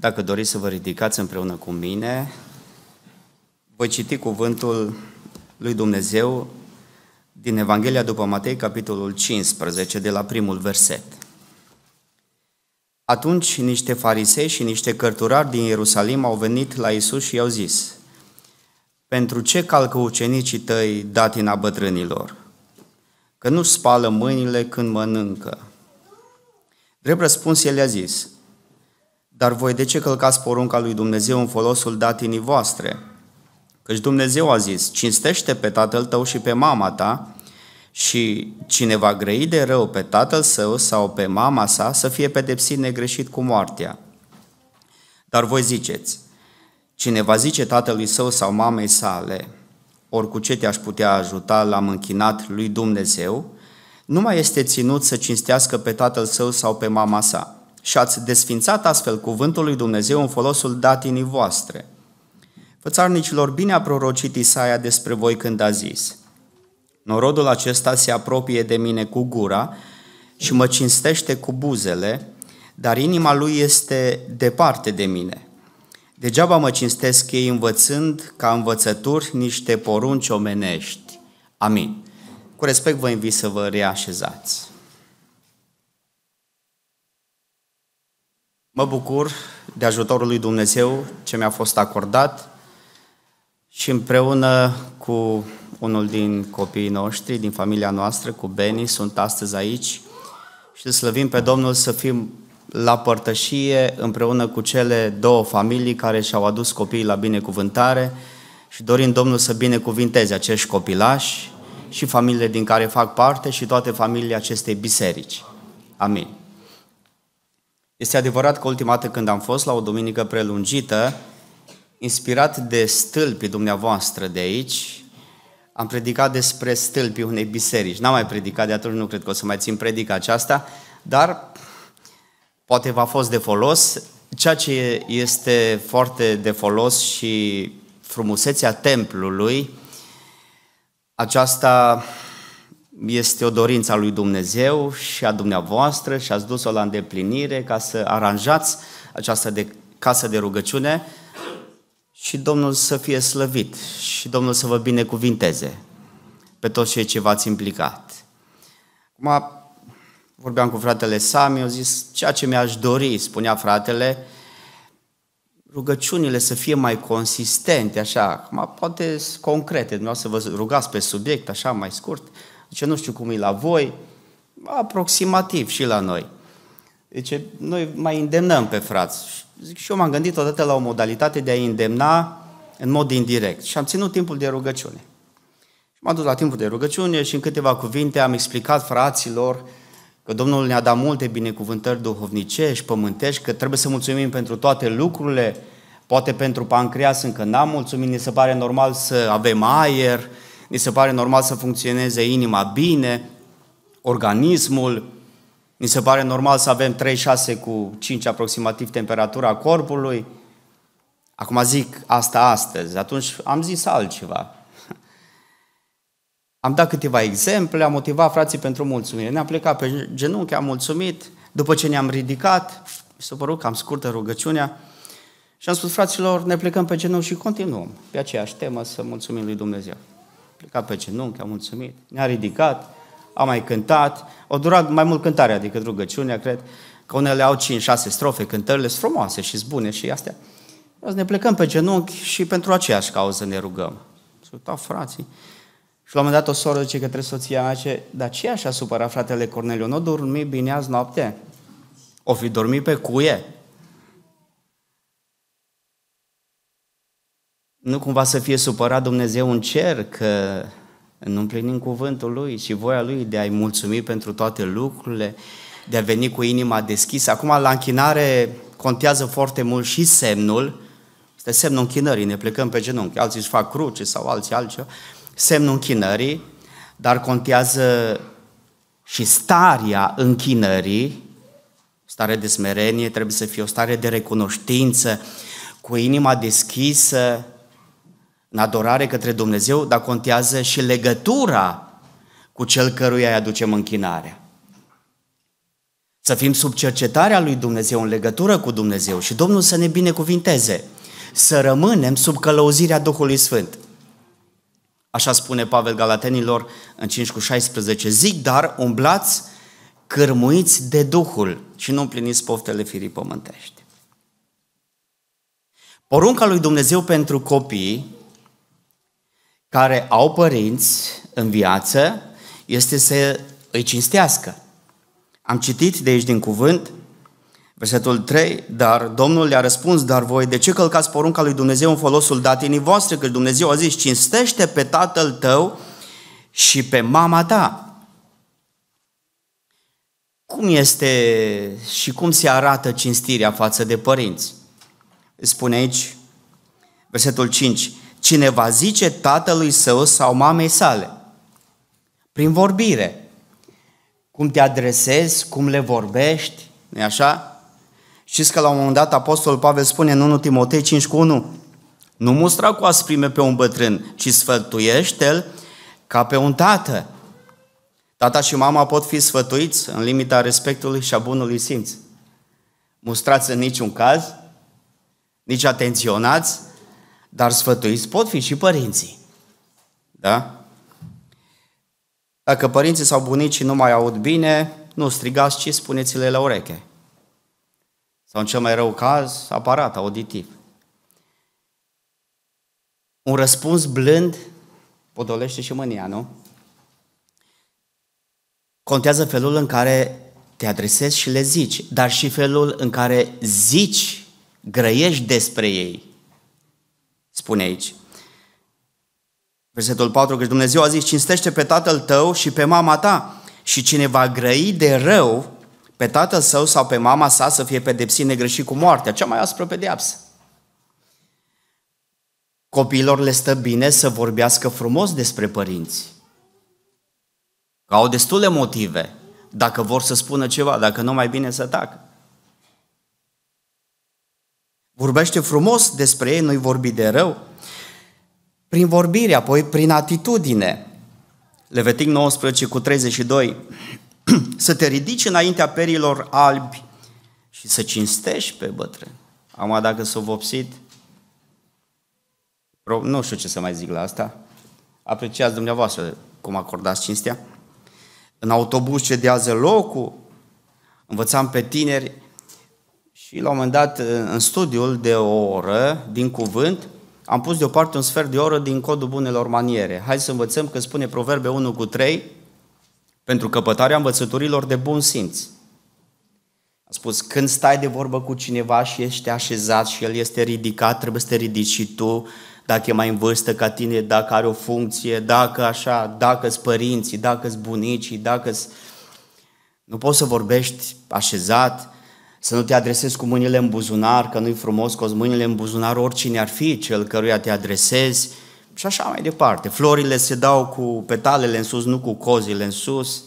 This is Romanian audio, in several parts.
Dacă doriți să vă ridicați împreună cu mine, voi citi cuvântul lui Dumnezeu din Evanghelia după Matei, capitolul 15, de la primul verset. Atunci niște farisei și niște cărturari din Ierusalim au venit la Isus și i-au zis: Pentru ce calcă ucenicii tăi datina bătrânilor? Că nu spală mâinile când mănâncă. Drept răspuns el le-a zis: Dar voi de ce călcați porunca lui Dumnezeu în folosul datinii voastre? Căci Dumnezeu a zis: Cinstește pe tatăl tău și pe mama ta, și cine va grăi de rău pe tatăl său sau pe mama sa să fie pedepsit negreșit cu moartea. Dar voi ziceți: Cine va zice tatălui său sau mamei sale: Oricum ce te-aș putea ajuta, l-am închinat lui Dumnezeu, nu mai este ținut să cinstească pe tatăl său sau pe mama sa. Și ați desfințat astfel cuvântul lui Dumnezeu în folosul datinii voastre. Fățarnicilor, bine a prorocit Isaia despre voi când a zis: Norodul acesta se apropie de mine cu gura și mă cinstește cu buzele, dar inima lui este departe de mine. Degeaba mă cinstesc ei învățând ca învățături niște porunci omenești. Amin. Cu respect vă invit să vă reașezați. Mă bucur de ajutorul lui Dumnezeu ce mi-a fost acordat și împreună cu unul din copiii noștri, din familia noastră, cu Beni, sunt astăzi aici și slăvim pe Domnul să fim la părtășie împreună cu cele două familii care și-au adus copiii la binecuvântare și dorim Domnul să binecuvinteze acești copilași și familiile din care fac parte și toate familiile acestei biserici. Amin. Este adevărat că ultima dată când am fost la o duminică prelungită, inspirat de stâlpii dumneavoastră de aici, am predicat despre stâlpii unei biserici. N-am mai predicat de atunci, nu cred că o să mai țin predica aceasta, dar poate v-a fost de folos. Ceea ce este foarte de folos și frumusețea templului, aceasta este o dorință a lui Dumnezeu și a dumneavoastră și ați dus-o la îndeplinire ca să aranjați această casă de rugăciune și Domnul să fie slăvit și Domnul să vă binecuvinteze pe toți cei ce v-ați implicat. Acum vorbeam cu fratele Sami, au zis: ceea ce mi-aș dori, spunea fratele, rugăciunile să fie mai consistente, așa, acum poate concrete, nu o să vă rugați pe subiect, așa, mai scurt. Zice, nu știu cum e la voi, aproximativ și la noi. Zice, noi mai îndemnăm pe frați. Zic, și eu m-am gândit odată la o modalitate de a îndemna în mod indirect. Și am ținut timpul de rugăciune. Și m-am dus la timpul de rugăciune și în câteva cuvinte am explicat fraților că Domnul ne-a dat multe binecuvântări duhovnicești, pământești, că trebuie să mulțumim pentru toate lucrurile, poate pentru pancreas încă n-am mulțumit, ni se pare normal să avem aer, ni se pare normal să funcționeze inima bine, organismul, ni se pare normal să avem 36 cu 5 aproximativ temperatura corpului. Acum zic asta astăzi, atunci am zis altceva. Am dat câteva exemple, am motivat frații pentru mulțumire. Ne-am plecat pe genunchi, am mulțumit, după ce ne-am ridicat, mi s-a părut cam scurtă rugăciunea, și am spus fraților, ne plecăm pe genunchi și continuăm pe aceeași temă să mulțumim lui Dumnezeu. Plecat pe genunchi, am mulțumit, ne-a ridicat, am mai cântat, au durat mai mult cântarea decât rugăciunea, cred că unele au 5-6 strofe, cântările sunt frumoase și bune și astea. Ne plecăm pe genunchi și pentru aceeași cauză ne rugăm. S-au uitat frații. Și la un moment dat o soră zice către soția mea, zice, dar ce așa supăra fratele Corneliu? Nu dormi bine azi noapte? O fi dormit pe cuie? Nu cumva să fie supărat Dumnezeu în cer că nu împlinim cuvântul Lui și voia Lui de a-i mulțumi pentru toate lucrurile, de a veni cu inima deschisă. Acum la închinare contează foarte mult și semnul, este semnul închinării, ne plecăm pe genunchi, alții își fac cruce sau alții altceva, semnul închinării, dar contează și starea închinării, stare de smerenie, trebuie să fie o stare de recunoștință, cu inima deschisă, în adorare către Dumnezeu, dar contează și legătura cu Cel căruia îi aducem închinarea. să fim sub cercetarea lui Dumnezeu, în legătură cu Dumnezeu și Domnul să ne binecuvinteze, să rămânem sub călăuzirea Duhului Sfânt. Așa spune Pavel Galatenilor în 5:16, zic dar umblați cârmuiți de Duhul și nu împliniți poftele firii pământești. Porunca lui Dumnezeu pentru copiii care au părinți în viață este să îi cinstească. Am citit de aici din cuvânt, versetul 3, dar Domnul le-a răspuns, dar voi de ce călcați porunca lui Dumnezeu în folosul datinii voastre? Că Dumnezeu a zis, cinstește pe tatăl tău și pe mama ta. Cum este și cum se arată cinstirea față de părinți? Spune aici, versetul 5, cine va zice tatălui său sau mamei sale, prin vorbire, cum te adresezi, cum le vorbești, nu-i așa? Știți că la un moment dat Apostolul Pavel spune în 1 Timotei 5,1, nu mustra cu asprime pe un bătrân, ci sfătuiește-l ca pe un tată. Tata și mama pot fi sfătuiți în limita respectului și a bunului simț. Mustrați în niciun caz, nici atenționați, dar sfătuiți pot fi și părinții. Da? Dacă părinții sau bunicii nu mai aud bine, nu strigați, ci spuneți-le la ureche. Sau în cel mai rău caz, aparat auditiv. Un răspuns blând podolește și mânia, nu? Contează felul în care te adresezi și le zici, dar și felul în care zici, grăiești despre ei. Spune aici. Versetul 4, că Dumnezeu a zis, cinstește pe tatăl tău și pe mama ta și cine va grăi de rău pe tatăl său sau pe mama sa să fie pedepsit negreșit cu moartea, cea mai aspră pedeapsă. Copiilor le stă bine să vorbească frumos despre părinți. Că au destule motive, dacă vor să spună ceva, dacă nu, mai bine să tacă. Vorbește frumos despre ei, nu-i vorbi de rău. Prin vorbire, apoi prin atitudine. Levitic 19:32, să te ridici înaintea perilor albi și să cinstești pe bătrân. Acum dacă s-o vopsit, nu știu ce să mai zic la asta. Apreciați dumneavoastră cum acordați cinstea. În autobuz cedează locul, învățam pe tineri și la un moment dat în studiul de o oră din cuvânt am pus deoparte un sfert de oră din codul bunelor maniere. Hai să învățăm că spune Proverbe 1:3 pentru căpătarea învățăturilor de bun simț. A spus, când stai de vorbă cu cineva și ești așezat și el este ridicat, trebuie să te ridici și tu, dacă e mai în vârstă ca tine, dacă are o funcție, dacă așa, dacă-s părinții, dacă-s bunicii, dacă-s... Nu poți să vorbești așezat, să nu te adresezi cu mâinile în buzunar, că nu-i frumos, cu mâinile în buzunar, oricine ar fi cel căruia te adresezi și așa mai departe. Florile se dau cu petalele în sus, nu cu cozile în sus.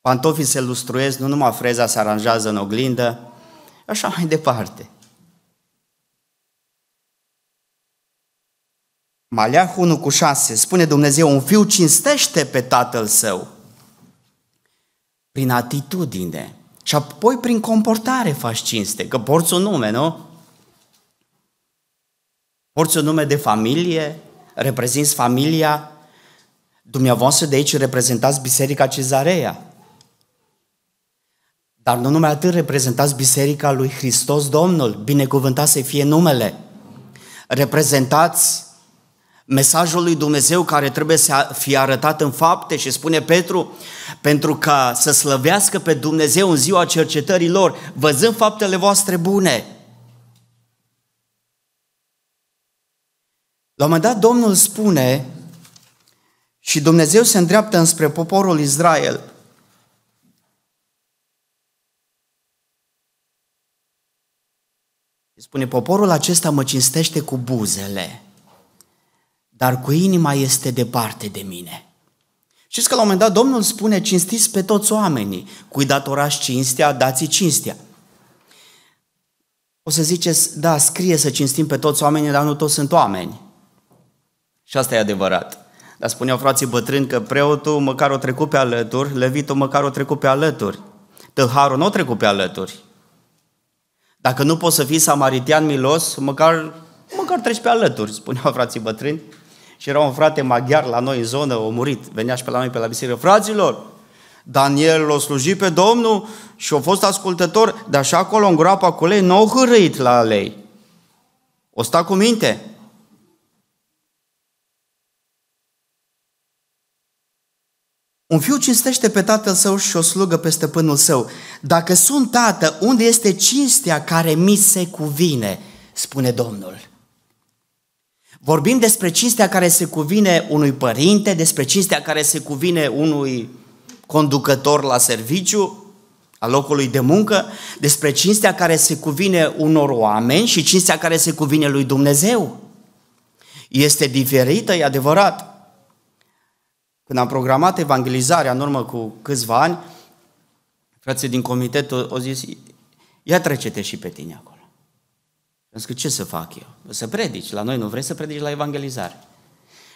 Pantofii se lustruiesc, nu numai freza se aranjează în oglindă, așa mai departe. Maleahi 1:6, spune Dumnezeu, un fiu cinstește pe tatăl său prin atitudine și apoi prin comportare faci cinste, că porți un nume, nu? Porți un nume de familie, reprezinți familia, dumneavoastră de aici reprezentați Biserica Cezareea, dar nu numai atât, reprezentați Biserica lui Hristos Domnul, binecuvântat să fie numele, reprezentați mesajul lui Dumnezeu care trebuie să fie arătat în fapte și spune Petru, pentru ca să slăvească pe Dumnezeu în ziua cercetării lor, văzând faptele voastre bune. La un moment dat Domnul spune și Dumnezeu se îndreaptă înspre poporul Israel. Spune, poporul acesta mă cinstește cu buzele, dar cu inima este departe de mine. Știți că la un moment dat Domnul spune, cinstiți pe toți oamenii, cui datorați cinstea, dați-i cinstea. O să ziceți, da, scrie să cinstim pe toți oamenii, dar nu toți sunt oameni. Și asta e adevărat. Dar spuneau frații bătrâni că preotul măcar o trecut pe alături, levitul măcar o trecut pe alături. Tâlharul nu a trecut pe alături. Dacă nu poți să fii samaritian milos, măcar treci pe alături, spuneau frații bătrâni. Și era un frate maghiar la noi în zonă, a murit, venea și pe la noi pe la biserică. Fraților, Daniel l-a slujit pe Domnul și a fost ascultător, dar și acolo în groapa cu lei n-au hârâit la lei. O sta cu minte. Un fiu cinstește pe tatăl său și o slugă pe stăpânul său. Dacă sunt tată, unde este cinstea care mi se cuvine? Spune Domnul. Vorbim despre cinstea care se cuvine unui părinte, despre cinstea care se cuvine unui conducător la serviciu, a locului de muncă, despre cinstea care se cuvine unor oameni și cinstea care se cuvine lui Dumnezeu. Este diferită, e adevărat. Când am programat evangelizarea în urmă cu câțiva ani, frații din comitet au zis, ia trece-te și pe tine acolo. Am zis, ce să fac eu? Să predici, la noi nu vrei să predici la evangelizare.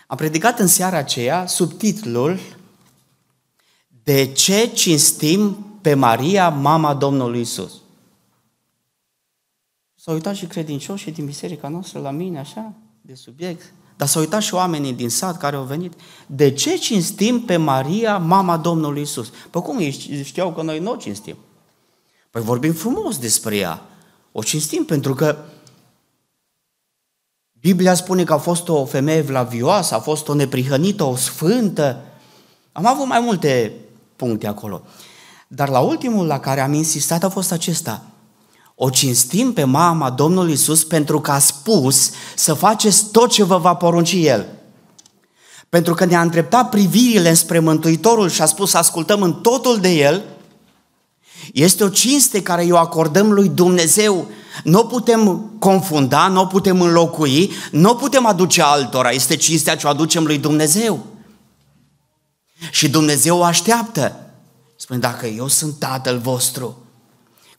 Am predicat în seara aceea subtitlul De ce cinstim pe Maria, mama Domnului Isus? S-au uitat și credincioșii din biserica noastră la mine, așa, de subiect. Dar s-au uitat și oamenii din sat care au venit. De ce cinstim pe Maria, mama Domnului Isus? Păi cum ei știau că noi nu o cinstim? Păi vorbim frumos despre ea. O cinstim pentru că Biblia spune că a fost o femeie vlavioasă, a fost o neprihănită, o sfântă. Am avut mai multe puncte acolo. Dar la ultimul la care am insistat a fost acesta. O cinstim pe mama Domnului Iisus pentru că a spus să faceți tot ce vă va porunci El. Pentru că ne-a îndreptat privirile spre Mântuitorul și a spus să ascultăm în totul de El. Este o cinste care o acordăm lui Dumnezeu. Nu o putem confunda, nu o putem înlocui, nu o putem aduce altora. Este cinstea ce o aducem lui Dumnezeu. Și Dumnezeu o așteaptă. Spune, dacă eu sunt tatăl vostru,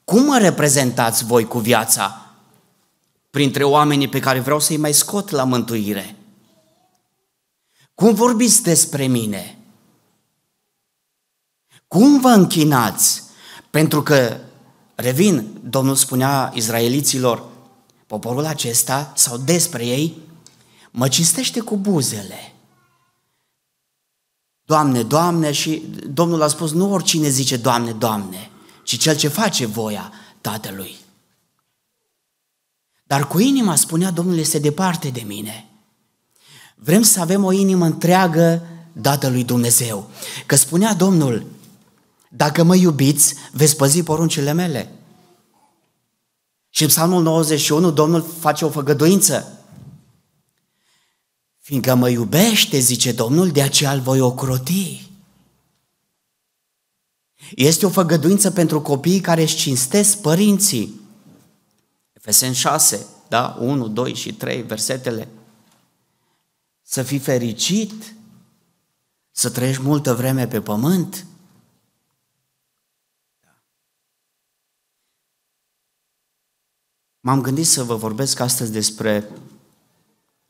cum mă reprezentați voi cu viața printre oamenii pe care vreau să-i mai scot la mântuire? Cum vorbiți despre mine? Cum vă închinați? Pentru că, revin, Domnul spunea izraeliților, poporul acesta, sau despre ei, mă cinstește cu buzele. Doamne, Doamne, și Domnul a spus, nu oricine zice Doamne, Doamne, ci cel ce face voia Tatălui. Dar cu inima, spunea Domnul, este departe de mine. Vrem să avem o inimă întreagă dată lui Dumnezeu. Că spunea Domnul, dacă mă iubiți, veți păzi poruncile mele. Și în Psalmul 91, Domnul face o făgăduință. Fiindcă mă iubește, zice Domnul, de aceea îl voi ocroti. Este o făgăduință pentru copiii care își cinstesc părinții. Efeseni 6, da? 1, 2 și 3, versetele. Să fii fericit, să trăiești multă vreme pe pământ. M-am gândit să vă vorbesc astăzi despre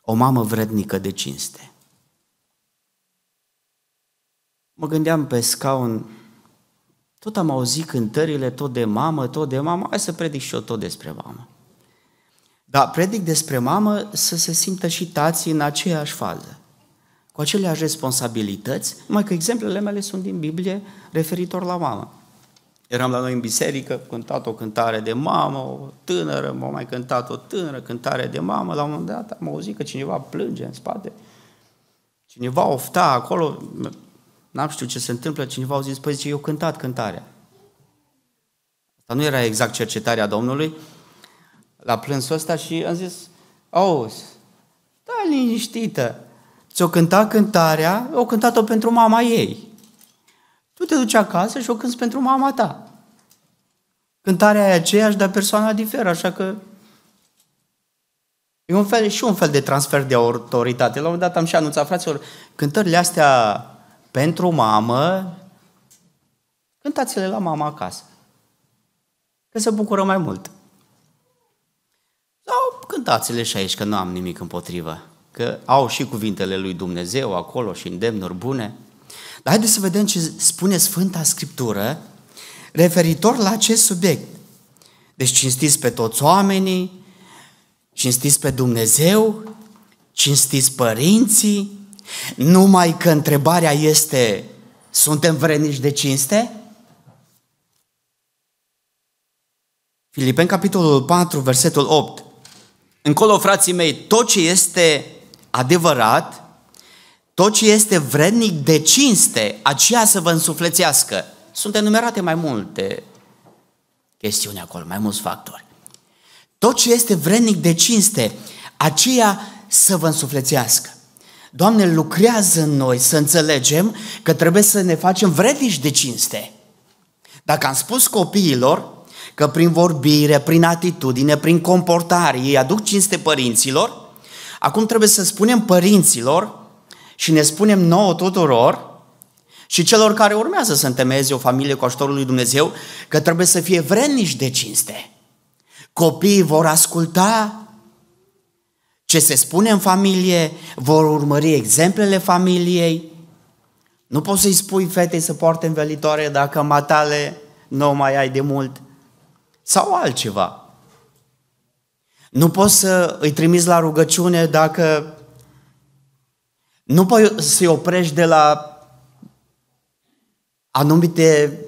o mamă vrednică de cinste. Mă gândeam pe scaun, tot am auzit cântările, tot de mamă, hai să predic și eu tot despre mamă. Dar predic despre mamă să se simtă și tații în aceeași fază, cu aceleași responsabilități, numai că exemplele mele sunt din Biblie referitor la mamă. Eram la noi în biserică, cântat o cântare de mamă, o tânără, m-a mai cântat o tânără, cântare de mamă. La un moment dat am auzit că cineva plânge în spate, cineva ofta acolo, n-am știut ce se întâmplă, cineva a zis, păi zice, eu cântat cântarea. Asta nu era exact cercetarea Domnului, la plânsul ăsta și am zis, auzi, stai liniștită, ți-o cânta cântarea, o cântat-o pentru mama ei. Tu te duci acasă și o cânți pentru mama ta. Cântarea e aceeași, dar persoana diferă, așa că e un fel de transfer de autoritate. La un moment dat am și anunțat, fraților, cântările astea pentru mamă, cântați-le la mama acasă, că se bucură mai mult. Sau cântați-le și aici, că nu am nimic împotrivă, că au și cuvintele lui Dumnezeu acolo și îndemnuri bune. Dar haideți să vedem ce spune Sfânta Scriptură referitor la acest subiect. Deci cinstiți pe toți oamenii, cinstiți pe Dumnezeu, cinstiți părinții, numai că întrebarea este, suntem vrednici de cinste? Filipeni, capitolul 4, versetul 8. Încolo, frații mei, tot ce este adevărat, tot ce este vrednic de cinste, aceea să vă însuflețească. Sunt enumerate mai multe chestiuni acolo, mai mulți factori. Tot ce este vrednic de cinste, aceea să vă însuflețească. Doamne, lucrează în noi să înțelegem că trebuie să ne facem vrednici de cinste. Dacă am spus copiilor că prin vorbire, prin atitudine, prin comportare ei aduc cinste părinților, acum trebuie să spunem părinților și ne spunem nouă tuturor și celor care urmează să întemeieze o familie cu ajutorul lui Dumnezeu că trebuie să fie vrednici de cinste. Copiii vor asculta ce se spune în familie, vor urmări exemplele familiei. Nu poți să-i spui fetei să poarte învelitoare dacă matale nu mai ai de mult sau altceva. Nu poți să îi trimiți la rugăciune dacă nu poți să-i oprești de la anumite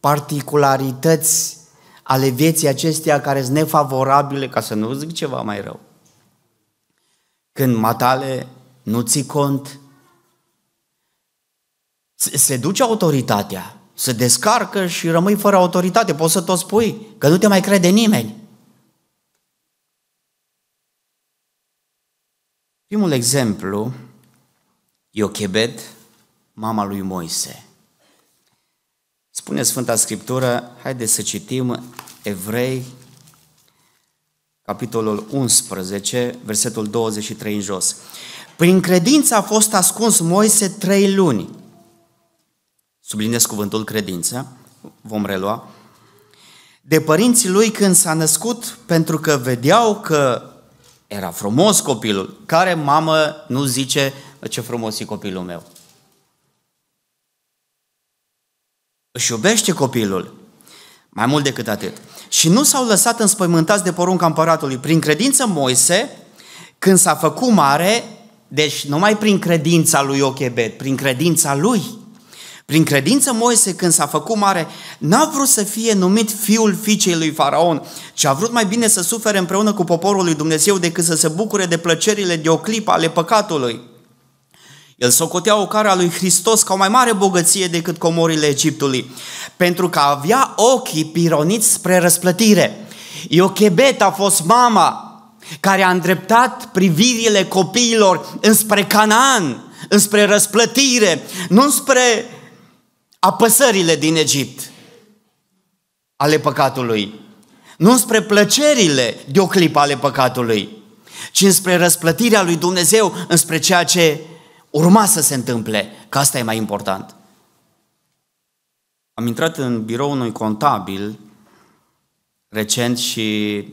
particularități ale vieții acesteia care sunt nefavorabile, ca să nu zic ceva mai rău. Când matale nu ții cont, se duce autoritatea, se descarcă și rămâi fără autoritate. Poți să tot spui că nu te mai crede nimeni. Primul exemplu, Iochebed, mama lui Moise. Spune Sfânta Scriptură, haideți să citim Evrei, capitolul 11, versetul 23 în jos. Prin credință a fost ascuns Moise 3 luni. Subliniez cuvântul credință, vom relua. De părinții lui când s-a născut, pentru că vedeau că era frumos copilul. Care mamă nu zice, ce frumos e copilul meu? Își iubește copilul. Mai mult decât atât. Și nu s-au lăsat înspăimântați de porunca împăratului. Prin credință Moise, când s-a făcut mare, deci numai prin credința lui Iochebed, prin credința lui, prin credință Moise, când s-a făcut mare, n-a vrut să fie numit fiul fiicei lui Faraon, ci a vrut mai bine să sufere împreună cu poporul lui Dumnezeu decât să se bucure de plăcerile de o clipă ale păcatului. El socotea ocara lui Hristos ca o mai mare bogăție decât comorile Egiptului, pentru că avea ochii pironiți spre răsplătire. Iochebed a fost mama care a îndreptat privirile copiilor înspre Canaan, înspre răsplătire, nu înspre apăsările din Egipt ale păcatului, nu spre plăcerile de o clipă ale păcatului, ci spre răsplătirea lui Dumnezeu, înspre ceea ce urma să se întâmple, că asta e mai important. Am intrat în biroul unui contabil recent și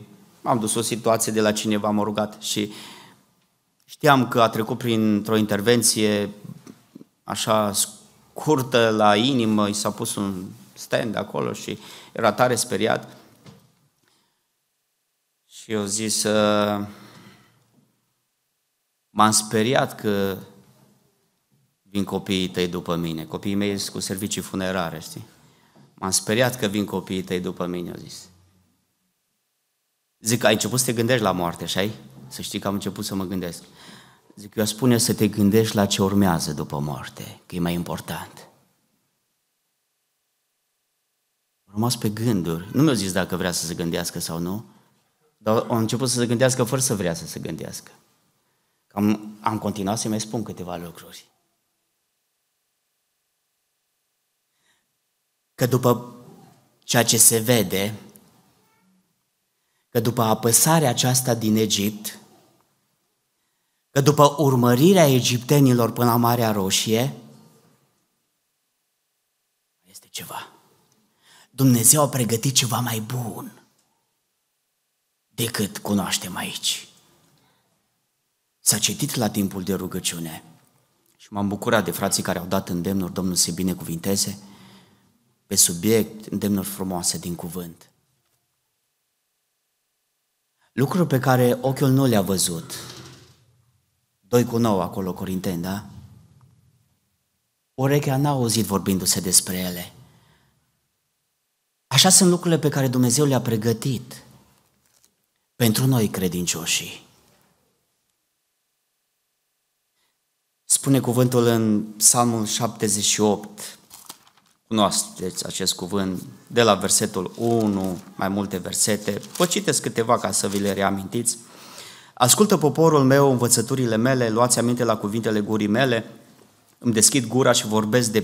am dus o situație de la cineva, m-a rugat și știam că a trecut printr-o intervenție așa curtă la inimă, i s-a pus un stand acolo și era tare speriat. Și eu zis, m-am speriat că vin copiii tăi după mine. Copiii mei sunt cu servicii funerare, știi? M-am speriat că vin copiii tăi după mine, eu zis. Zic, ai început să te gândești la moarte, așa-i? Să știi că am început să mă gândesc. Zic, eu spune să te gândești la ce urmează după moarte, că e mai important. Am rămas pe gânduri. Nu mi-a zis dacă vrea să se gândească sau nu, dar am început să se gândească fără să vrea să se gândească. Am continuat să-i mai spun câteva lucruri. Că după ceea ce se vede, că după apăsarea aceasta din Egipt, că după urmărirea egiptenilor până la Marea Roșie, este ceva. Dumnezeu a pregătit ceva mai bun decât cunoaștem aici. S-a citit la timpul de rugăciune și m-am bucurat de frații care au dat îndemnuri, Domnul să-i binecuvinteze. pe subiect îndemnuri frumoase din cuvânt. Lucruri pe care ochiul nu le-a văzut. 2:9 acolo, Corinteni, da? Urechea n-a auzit vorbindu-se despre ele. Așa sunt lucrurile pe care Dumnezeu le-a pregătit pentru noi credincioșii. Spune cuvântul în Psalmul 78, cunoașteți acest cuvânt de la versetul 1, mai multe versete, vă citesc câteva ca să vi le reamintiți. Ascultă, poporul meu, învățăturile mele, luați aminte la cuvintele gurii mele, îmi deschid gura și vorbesc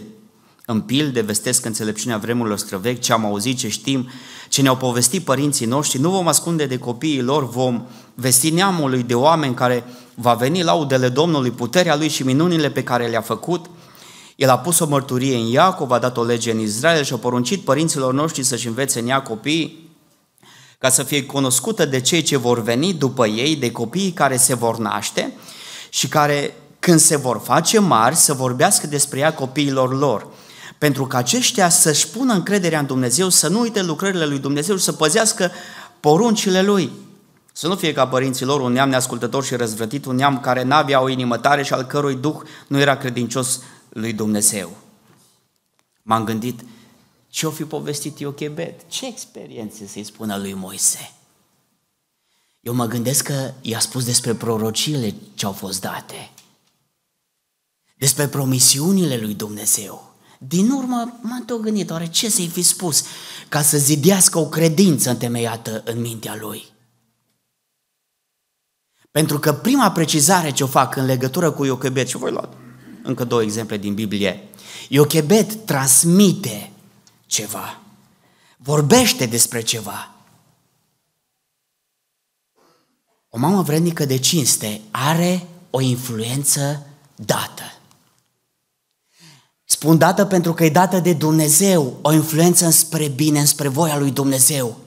în pilde, vestesc înțelepciunea vremurilor străvechi, ce am auzit, ce știm, ce ne-au povestit părinții noștri, nu vom ascunde de copiii lor, vom vesti neamului de oameni care va veni laudele Domnului, puterea Lui și minunile pe care le-a făcut. El a pus o mărturie în Iacov, a dat o lege în Israel și a poruncit părinților noștri să-și învețe în ea copiii, ca să fie cunoscută de cei ce vor veni după ei, de copiii care se vor naște și care, când se vor face mari, să vorbească despre ea copiilor lor, pentru că aceștia să-și pună încrederea în Dumnezeu, să nu uite lucrările lui Dumnezeu și să păzească poruncile Lui. Să nu fie ca părinții lor, un neam neascultător și răzvrătit, un neam care n-avea o inimă tare și al cărui duh nu era credincios lui Dumnezeu. M-am gândit, ce-o fi povestit Iochebed? Ce experiențe să-i spună lui Moise? Eu mă gândesc că i-a spus despre prorociile ce au fost date, despre promisiunile lui Dumnezeu. Din urmă m-am tot gândit, oare ce să-i fi spus ca să zidească o credință întemeiată în mintea lui? Pentru că prima precizare ce o fac în legătură cu Iochebed, și voi lua încă două exemple din Biblie, Iochebed transmite ceva, vorbește despre ceva. O mamă vrednică de cinste are o influență dată. Spun dată pentru că e dată de Dumnezeu, o influență înspre bine, înspre voia lui Dumnezeu.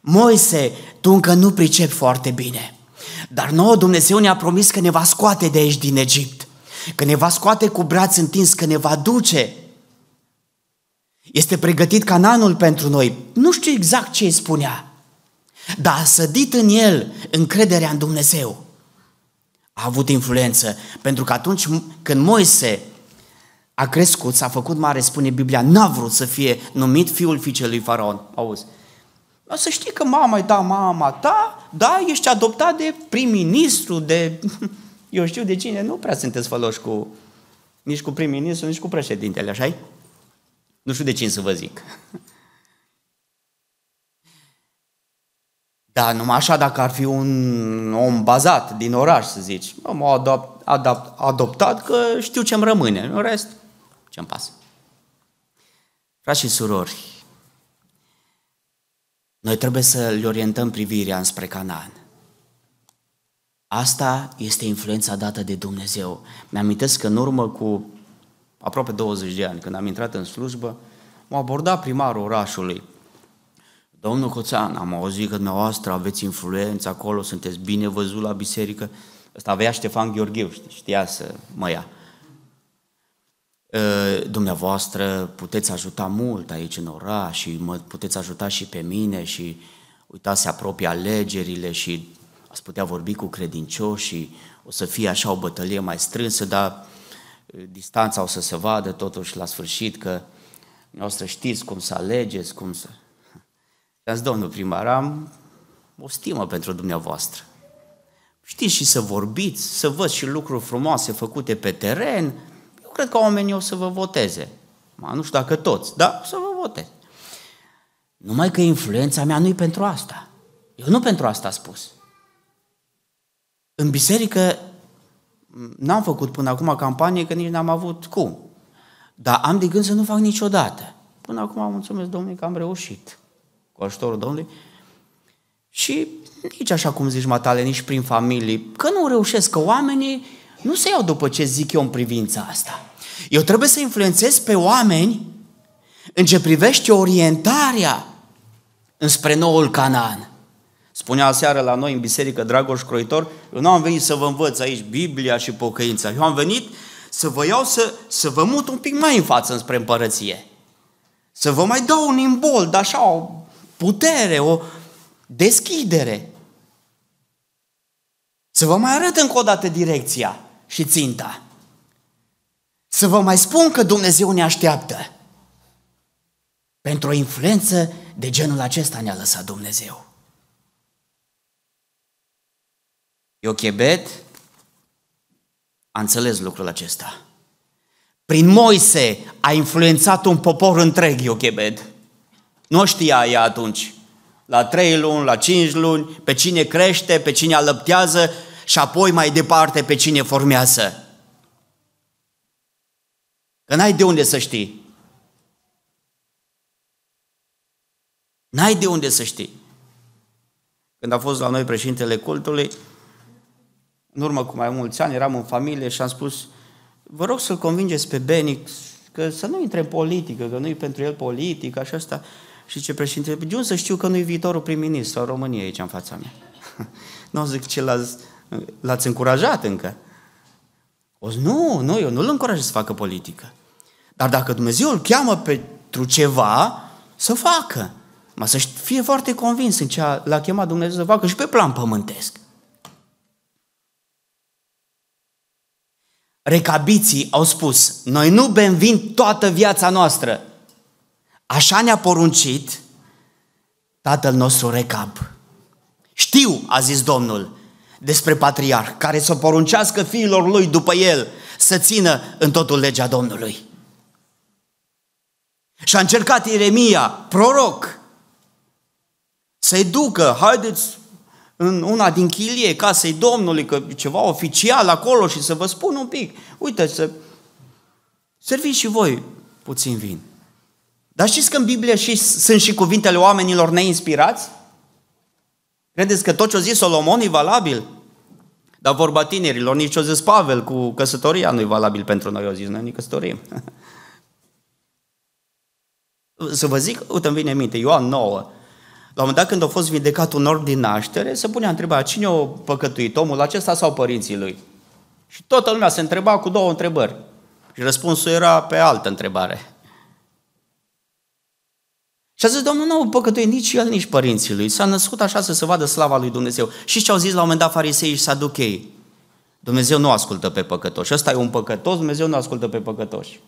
Moise, tu încă nu pricepi foarte bine, dar nouă Dumnezeu ne-a promis că ne va scoate de aici din Egipt, că ne va scoate cu braț întins, că ne va duce. Este pregătit Canaanul pentru noi, nu știu exact ce îi spunea, dar a sădit în el încrederea în Dumnezeu. A avut influență, pentru că atunci când Moise a crescut, s-a făcut mare, spune Biblia, n-a vrut să fie numit fiul fiicei lui Faraon. Auzi, o să știi că mama-i da mama ta, da, ești adoptat de prim-ministru, de eu știu de cine, nu prea sunteți făloși cu, nici cu prim-ministru, nici cu președintele, așa-i? Nu știu de cine să vă zic. Da, numai așa dacă ar fi un om bazat din oraș, să zici, m-a adoptat că știu ce-mi rămâne, în rest, ce-mi pasă. Frați și surori, noi trebuie să le orientăm privirea înspre Canaan. Asta este influența dată de Dumnezeu. Mi-amintesc că în urmă cu aproape 20 de ani, când am intrat în slujbă, m-a abordat primarul orașului. Domnul Coțan, am auzit că dumneavoastră aveți influență acolo, sunteți bine văzut la biserică. Ăsta avea Ștefan Gheorgheu, știa să mă ia. Dumneavoastră puteți ajuta mult aici în oraș și mă puteți ajuta și pe mine și uitați, se apropie alegerile și ați putea vorbi cu credincioșii și o să fie așa o bătălie mai strânsă, dar distanța o să se vadă totuși la sfârșit că dumneavoastră știți cum să alegeți, cum să... Dați, domnul primar, am o stimă pentru dumneavoastră. Știți și să vorbiți, să văd și lucruri frumoase făcute pe teren. Eu cred că oamenii o să vă voteze. Nu știu dacă toți, dar o să vă voteze. Numai că influența mea nu-i pentru asta. Eu nu pentru asta am spus. În biserică n-am făcut până acum campanie, că nici n-am avut cum. Dar am de gând să nu fac niciodată. Până acum mulțumesc Domnului că am reușit, cu ajutorul Domnului. Și nici așa cum zici, matale, nici prin familie, că nu reușesc, că oamenii nu se iau după ce zic eu în privința asta. Eu trebuie să influențez pe oameni în ce privește orientarea înspre noul Canaan. Spunea aseară la noi în biserică Dragoș Croitor, eu nu am venit să vă învăț aici Biblia și pocăința, eu am venit să vă iau să vă mut un pic mai în față înspre împărăție. Să vă mai dau un imbold, așa, o putere, o deschidere. Să vă mai arăt încă o dată direcția și ținta. Să vă mai spun că Dumnezeu ne așteaptă. Pentru o influență de genul acesta ne-a lăsat Dumnezeu. Iochebed a înțeles lucrul acesta. Prin Moise a influențat un popor întreg Iochebed. Nu știa ea atunci, la 3 luni, la 5 luni, pe cine crește, pe cine alăptează și apoi mai departe pe cine formează. Că n-ai de unde să știi. N-ai de unde să știi. Când a fost la noi președintele cultului, în urmă cu mai mulți ani, eram în familie și am spus: vă rog să-l convingeți pe Beni că să nu intre în politică, că nu-i pentru el politică, așa asta. Și ce președinte, de unde să știu că nu-i viitorul prim-ministru al României aici în fața mea? Nu, zic, ce l-ați încurajat încă? O zic, nu, eu nu-l încurajez să facă politică. Dar dacă Dumnezeu îl cheamă pentru ceva, să facă. Mă, să fie foarte convins în ce l-a chemat Dumnezeu să facă și pe plan pământesc. Recabiții au spus: noi nu bem vin toată viața noastră. Așa ne-a poruncit tatăl nostru Recab. Știu, a zis Domnul, despre patriarh, care să poruncească fiilor lui după el să țină în totul legea Domnului. Și a încercat Ieremia, proroc, să-i ducă, haideți în una din chilie casei Domnului, că ceva oficial acolo și să vă spun un pic, uite, să serviți și voi puțin vin. Dar știți că în Biblie sunt și cuvintele oamenilor neinspirați? Credeți că tot ce a zis Solomon e valabil? Dar vorba tinerilor, nici ce a zis Pavel cu căsătoria nu e valabil pentru noi, a zis, noi ne căsătorim. Să vă zic, uite, îmi vine în minte, Ioan 9, la un moment dat când a fost vindecat un orb din naștere, se punea întrebarea, cine a păcătuit, omul acesta sau părinții lui? Și toată lumea se întreba cu 2 întrebări. Și răspunsul era pe altă întrebare. Și a zis, Domnul nu a păcătuit nici el, nici părinții lui. S-a născut așa să se vadă slava lui Dumnezeu. Și ce au zis la un moment dat fariseii și saducheii? Dumnezeu nu ascultă pe păcătoși. Ăsta e un păcătos, Dumnezeu nu ascultă pe păcătoși.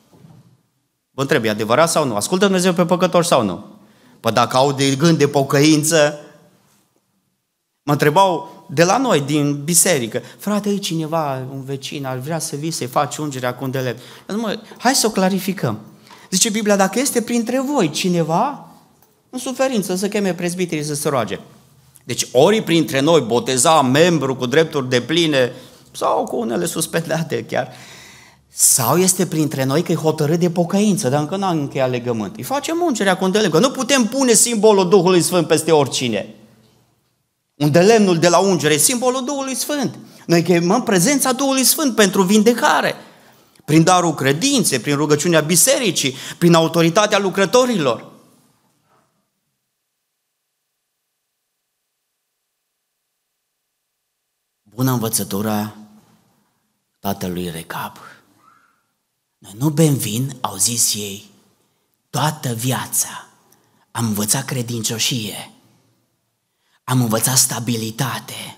Vă întreb, e adevărat sau nu? Ascultă Dumnezeu pe păcătoși sau nu? Păi dacă au de gând de pocăință, mă întrebau de la noi, din biserică, frate, e cineva, un vecin, ar vrea să vii să-i faci ungerea cu un delept. Hai să o clarificăm. Zice Biblia, dacă este printre voi cineva în suferință, să cheme prezbiterii să se roage. Deci ori printre noi boteza membru cu drepturi depline sau cu unele suspendate chiar, sau este printre noi că e hotărât de pocăință, dar încă n-am încheiat legământ. Îi facem ungerea cu un delemn, că nu putem pune simbolul Duhului Sfânt peste oricine. Un delemnul de la ungere e simbolul Duhului Sfânt. Noi chemăm prezența Duhului Sfânt pentru vindecare, prin darul credinței, prin rugăciunea bisericii, prin autoritatea lucrătorilor. Bună învățătura tatălui Recab. Noi nu bem vin, au zis ei, toată viața. Am învățat credincioșie, am învățat stabilitate,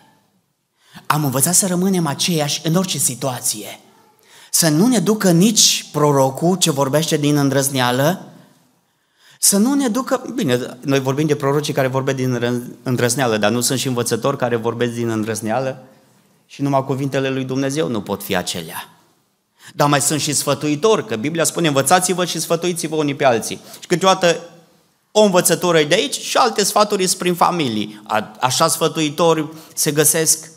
am învățat să rămânem aceiași în orice situație. Să nu ne ducă nici prorocul ce vorbește din îndrăzneală, să nu ne ducă... Bine, noi vorbim de prorocii care vorbesc din îndrăzneală, dar nu sunt și învățători care vorbesc din îndrăzneală și numai cuvintele lui Dumnezeu nu pot fi acelea. Dar mai sunt și sfătuitori, că Biblia spune învățați-vă și sfătuiți-vă unii pe alții. Și câteodată o învățătură e de aici și alte sfaturi sunt prin familii. Așa sfătuitori se găsesc.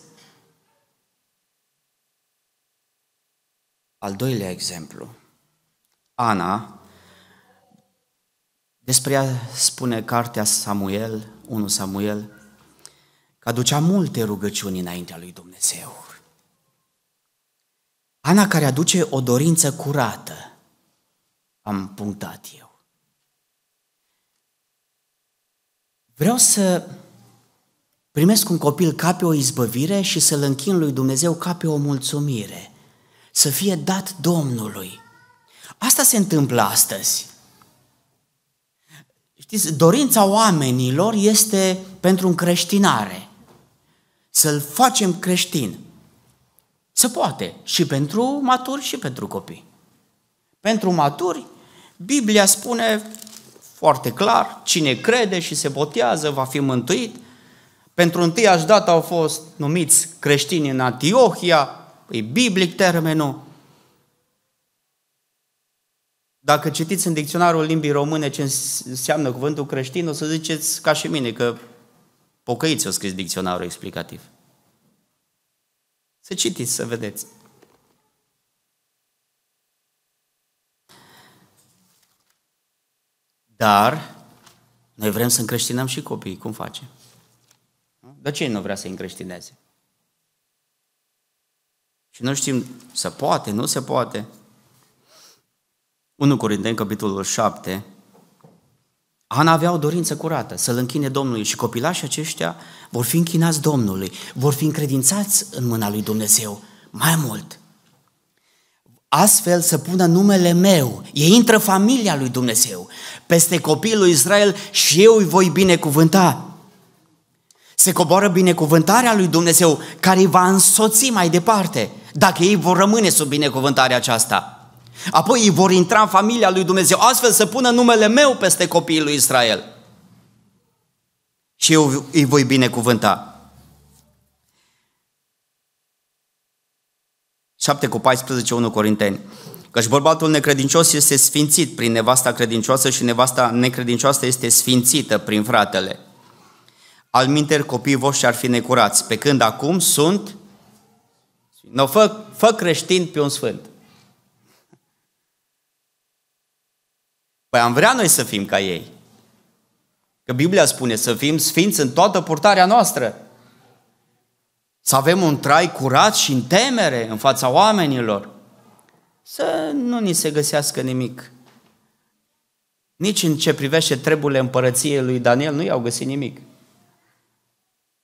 Al doilea exemplu, Ana, despre ea spune cartea Samuel, 1 Samuel, că aducea multe rugăciuni înaintea lui Dumnezeu. Ana care aduce o dorință curată, am punctat eu. Vreau să primesc un copil ca pe o izbăvire și să-l închin lui Dumnezeu ca pe o mulțumire, să fie dat Domnului. Asta se întâmplă astăzi. Știți, dorința oamenilor este pentru încreștinare. Să-l facem creștin. Se poate și pentru maturi și pentru copii. Pentru maturi, Biblia spune foarte clar, cine crede și se botează va fi mântuit. Pentru întâiași dată au fost numiți creștini în Antiohia, e biblic termenul. Dacă citiți în dicționarul limbii române ce înseamnă cuvântul creștin, o să ziceți ca și mine că pocăiți o scris dicționarul explicativ. Să citiți, să vedeți. Dar noi vrem să încreștinăm și copiii. Cum facem? Dar cine nu vrea să-i încreștineze? Și nu știm, se poate, nu se poate. 1 Corinteni, capitolul 7, Ana avea o dorință curată, să-l închine Domnului și copilașii aceștia vor fi închinați Domnului, vor fi încredințați în mâna lui Dumnezeu mai mult. Astfel să pună numele meu, ei intră familia lui Dumnezeu, peste copiii lui Israel și eu îi voi binecuvânta. Se coboară binecuvântarea lui Dumnezeu care îi va însoți mai departe, dacă ei vor rămâne sub binecuvântarea aceasta. Apoi îi vor intra în familia lui Dumnezeu, astfel să pună numele meu peste copiii lui Israel. Și eu îi voi binecuvânta. 7:14, 1 Corinteni. Căci bărbatul necredincios este sfințit prin nevasta credincioasă și nevasta necredincioasă este sfințită prin fratele. Alminteri copiii voștri ar fi necurați, pe când acum sunt... No, fă creștin pe un sfânt. Păi am vrea noi să fim ca ei. Că Biblia spune să fim sfinți în toată purtarea noastră. Să avem un trai curat și în temere în fața oamenilor. Să nu ni se găsească nimic. Nici în ce privește treburile împărăției lui Daniel nu i-au găsit nimic.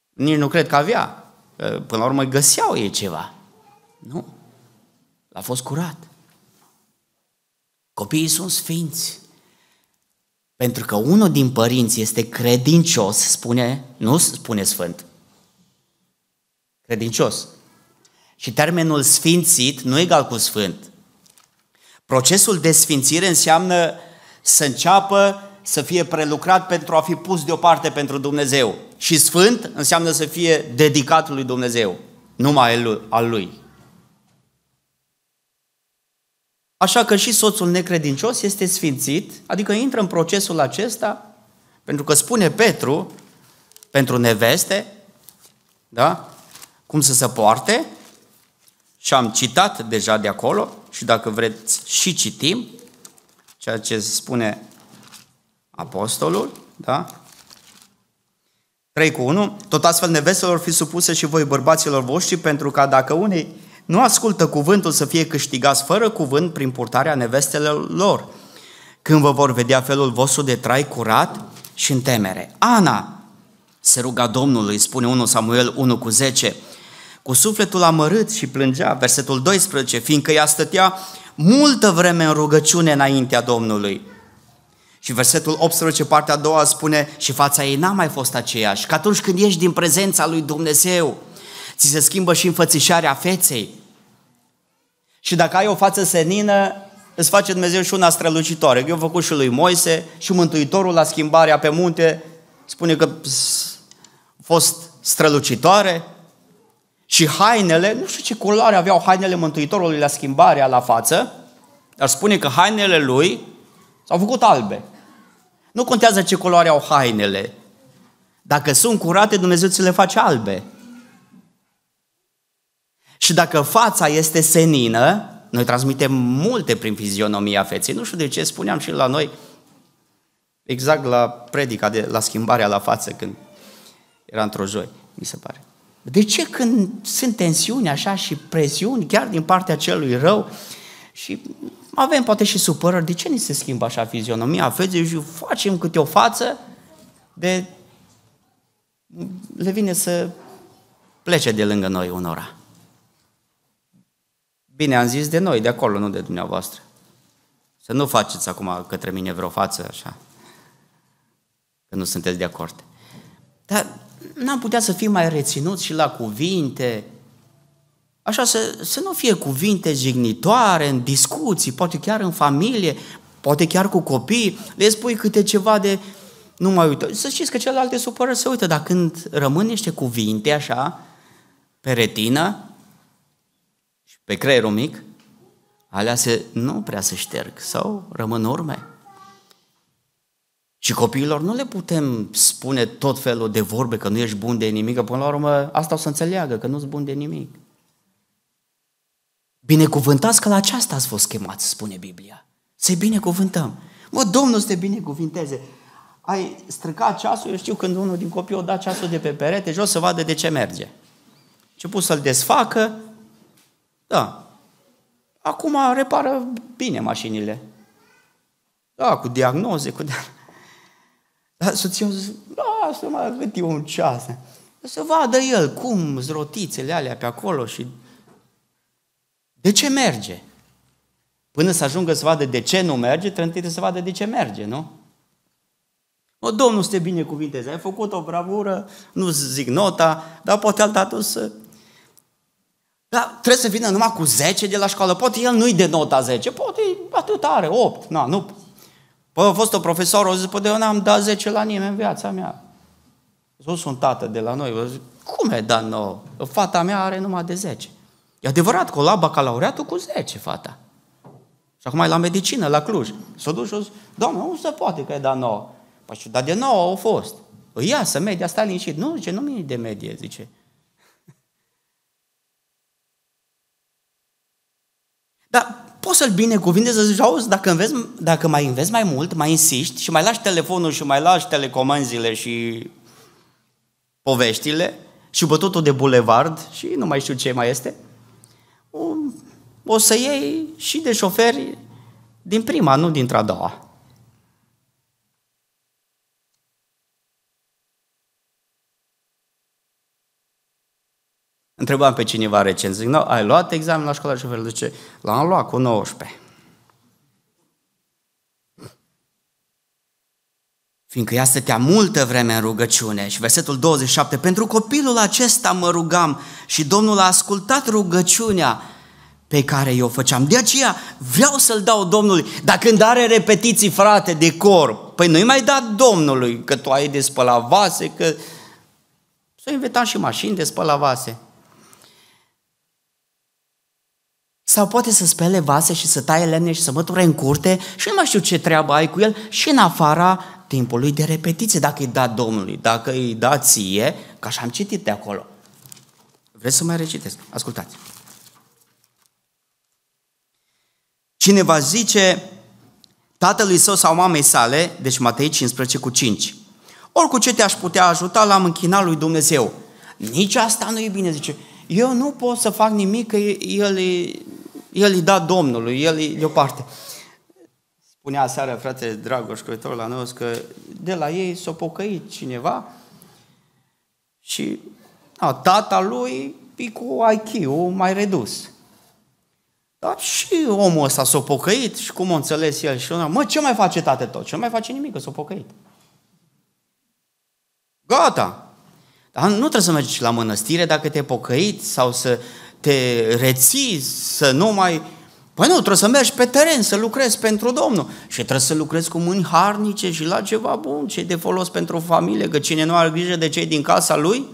Nici nu cred că avea. Până la urmă găseau ei ceva. Nu. L-a fost curat. Copiii sunt sfinți. Pentru că unul din părinți este credincios, spune, nu spune sfânt, credincios. Și termenul sfințit nu e egal cu sfânt. Procesul de sfințire înseamnă să înceapă să fie prelucrat pentru a fi pus deoparte pentru Dumnezeu. Și sfânt înseamnă să fie dedicat lui Dumnezeu, numai al lui. Așa că și soțul necredincios este sfințit, adică intră în procesul acesta, pentru că spune Petru, pentru neveste, da? Cum să se poarte, și am citat deja de acolo, și dacă vreți și citim, ceea ce spune apostolul, da? 3:1, tot astfel nevestelor fi supuse și voi bărbaților voștri, pentru că dacă unei nu ascultă cuvântul să fie câștigați fără cuvânt prin purtarea nevestelor lor, când vă vor vedea felul vostru de trai curat și în temere. Ana se ruga Domnului, spune 1 Samuel 1:10, cu sufletul amărât și plângea, versetul 12, fiindcă ea stătea multă vreme în rugăciune înaintea Domnului. Și versetul 18, partea a doua, spune, și fața ei n-a mai fost aceeași, că atunci când ieși din prezența lui Dumnezeu, ți se schimbă și înfățișarea feței. Și dacă ai o față senină, îți face Dumnezeu și una strălucitoare. Eu am făcut și lui Moise și Mântuitorul la schimbarea pe munte spune că a fost strălucitoare și hainele, nu știu ce culoare aveau hainele Mântuitorului la schimbarea la față, dar spune că hainele lui s-au făcut albe. Nu contează ce culoare au hainele. Dacă sunt curate, Dumnezeu ți le face albe. Și dacă fața este senină, noi transmitem multe prin fizionomia feței. Nu știu de ce, spuneam și la noi, exact la predica, la schimbarea la față, când era într-o joi, mi se pare. De ce când sunt tensiuni așa și presiuni, chiar din partea celui rău, și avem poate și supărări, de ce ni se schimbă așa fizionomia feței și facem câte o față de... le vine să plece de lângă noi unora. Bine, am zis de noi, de acolo, nu de dumneavoastră. Să nu faceți acum către mine vreo față așa. că nu sunteți de acord. Dar n-am putea să fim mai reținuți și la cuvinte, așa să nu fie cuvinte jignitoare în discuții, poate chiar în familie, poate chiar cu copii, le spui câte ceva de nu mai uită. Să știți că celelalte supără, se uită, dar când rămân niște cuvinte așa, pe retină și pe creierul mic, alea nu prea se șterg sau rămân urme. Și copiilor nu le putem spune tot felul de vorbe că nu ești bun de nimic, că până la urmă asta o să înțeleagă, că nu-s bun de nimic. Binecuvântați că la aceasta ați fost chemați, spune Biblia. Să-i binecuvântăm. Mă, Domnul să te binecuvinteze. Ai stricat ceasul, eu știu când unul din copii o da ceasul de pe perete jos să vadă de ce merge. Început să-l desfacă, da. Acum repară bine mașinile. Da, cu diagnoze, cu... Dar soția zice, lasă mă, cât e un ceas. Să vadă el cum zrotițele alea pe acolo și... De ce merge? Până să ajungă să vadă de ce nu merge, trebuie să vadă de ce merge, nu? O, Domnul să te binecuvinteze, ai făcut o bravură, nu zic nota, dar poate altă dată să... Dar trebuie să vină numai cu 10 de la școală, poate el nu-i de nota 10, poate atât are, 8, na, nu... Păi a fost o profesoră, o zis, păi eu n-am dat 10 la nimeni în viața mea. Eu sunt tată de la noi, eu zic, cum e dat nouă? Fata mea are numai de 10. E adevărat că o la bacalaureatul cu 10, fata. Și acum e la medicină, la Cluj. S-o duci și o zic, Doamne, nu se poate că e dat nouă. Păi și dar de nouă au fost. Îi iasă media, stai liniștit. Nu, zice, nu mi-e de medie, zice. Dar... Poți să-l binecuvintezi, să zici, auzi, dacă mai înveți mai mult, mai insiști și mai lași telefonul și mai lași telecomanzile și poveștile și bătutul de bulevard și nu mai știu ce mai este, o să iei și de șoferi din prima, nu dintre a doua. Întrebam pe cineva recent, zic, no, ai luat examen la școala de șofer? Zice, l-am luat cu 19. Fiindcă ea stătea multă vreme în rugăciune și versetul 27, pentru copilul acesta mă rugam și Domnul a ascultat rugăciunea pe care eu o făceam. De aceea vreau să-l dau Domnului, dar când are repetiții, frate, de cor, păi nu-i mai dat Domnului, că tu ai de spălat vase, că să inventam și mașini de spălat vase. Sau poate să spele vase și să taie lemne și să măture în curte și nu mai știu ce treabă ai cu el și în afara timpului de repetiție, dacă îi da Domnului, dacă îi da ție, că așa am citit de acolo. Vreți să mai recitesc? Ascultați. Cineva zice tatălui său sau mamei sale, deci Matei 15:5, ori cu ce te-aș putea ajuta, l-am închinat lui Dumnezeu. Nici asta nu e bine, zice, eu nu pot să fac nimic, că el îi da Domnului, el îi deoparte. Spunea aseară fratele Dragoș, căuitorul la noi, că de la ei s-a pocăit cineva și tata lui e cu IQ-ul mai redus. Dar și omul ăsta s-a pocăit și cum o înțeles el și una, mă, ce mai face tate tot? Ce mai face nimic, că s-a pocăit. Gata! Dar nu trebuie să mergi la mănăstire dacă te pocăiți sau să te reții, să nu mai... Păi nu, trebuie să mergi pe teren, să lucrezi pentru Domnul. Și trebuie să lucrezi cu mâini harnice și la ceva bun, ce de folos pentru familie, că cine nu are grijă de cei din casa lui,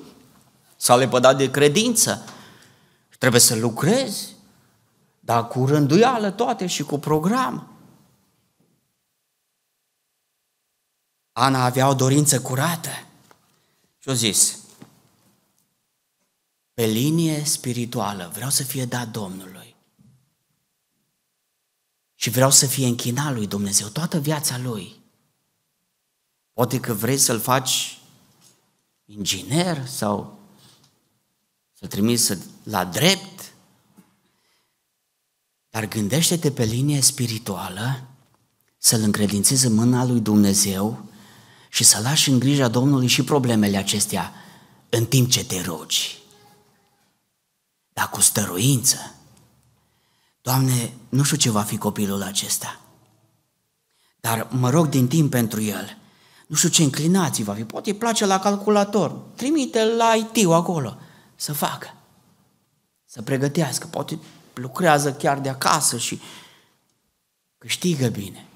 s-a lepădat de credință. Și trebuie să lucrezi, dar cu rânduială toate și cu program. Ana avea o dorință curată. Și-o zis, pe linie spirituală vreau să fie dat Domnului și vreau să fie închinat lui Dumnezeu toată viața lui. Poate că vrei să-l faci inginer sau să-l trimiți la drept, dar gândește-te pe linie spirituală să-l încredințezi în mâna lui Dumnezeu și să lași în grija Domnului și problemele acestea în timp ce te rogi. Dar cu stăruință. Doamne, nu știu ce va fi copilul acesta, dar mă rog din timp pentru el. nu știu ce înclinații va fi, poate îi place la calculator, trimite-l la IT-ul acolo să facă, să pregătească, poate lucrează chiar de acasă și câștigă bine.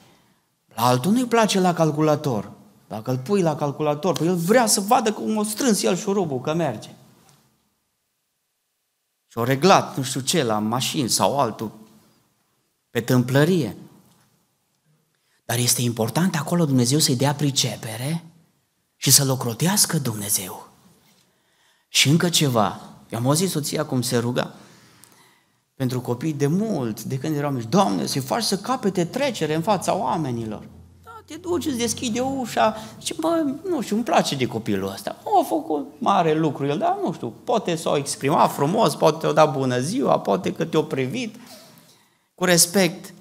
La altul nu-i place la calculator, dacă îl pui la calculator, păi el vrea să vadă cum o strâns el șurubul, că merge. Și-o reglat, nu știu ce, la mașini sau altul, pe tâmplărie. Dar este important acolo Dumnezeu să-i dea pricepere și să-l ocrotească Dumnezeu. Și încă ceva, eu am auzit soția cum se ruga pentru copii de mult, de când erau mici. Doamne, să-i faci să capete trecere în fața oamenilor. Da, te duci, îți deschide ușa, zice, bă, nu știu, îmi place de copilul ăsta. O, a făcut mare lucru el, dar nu știu, poate s-o exprima frumos, poate te-o da bună ziua, poate că te-o privit cu respect.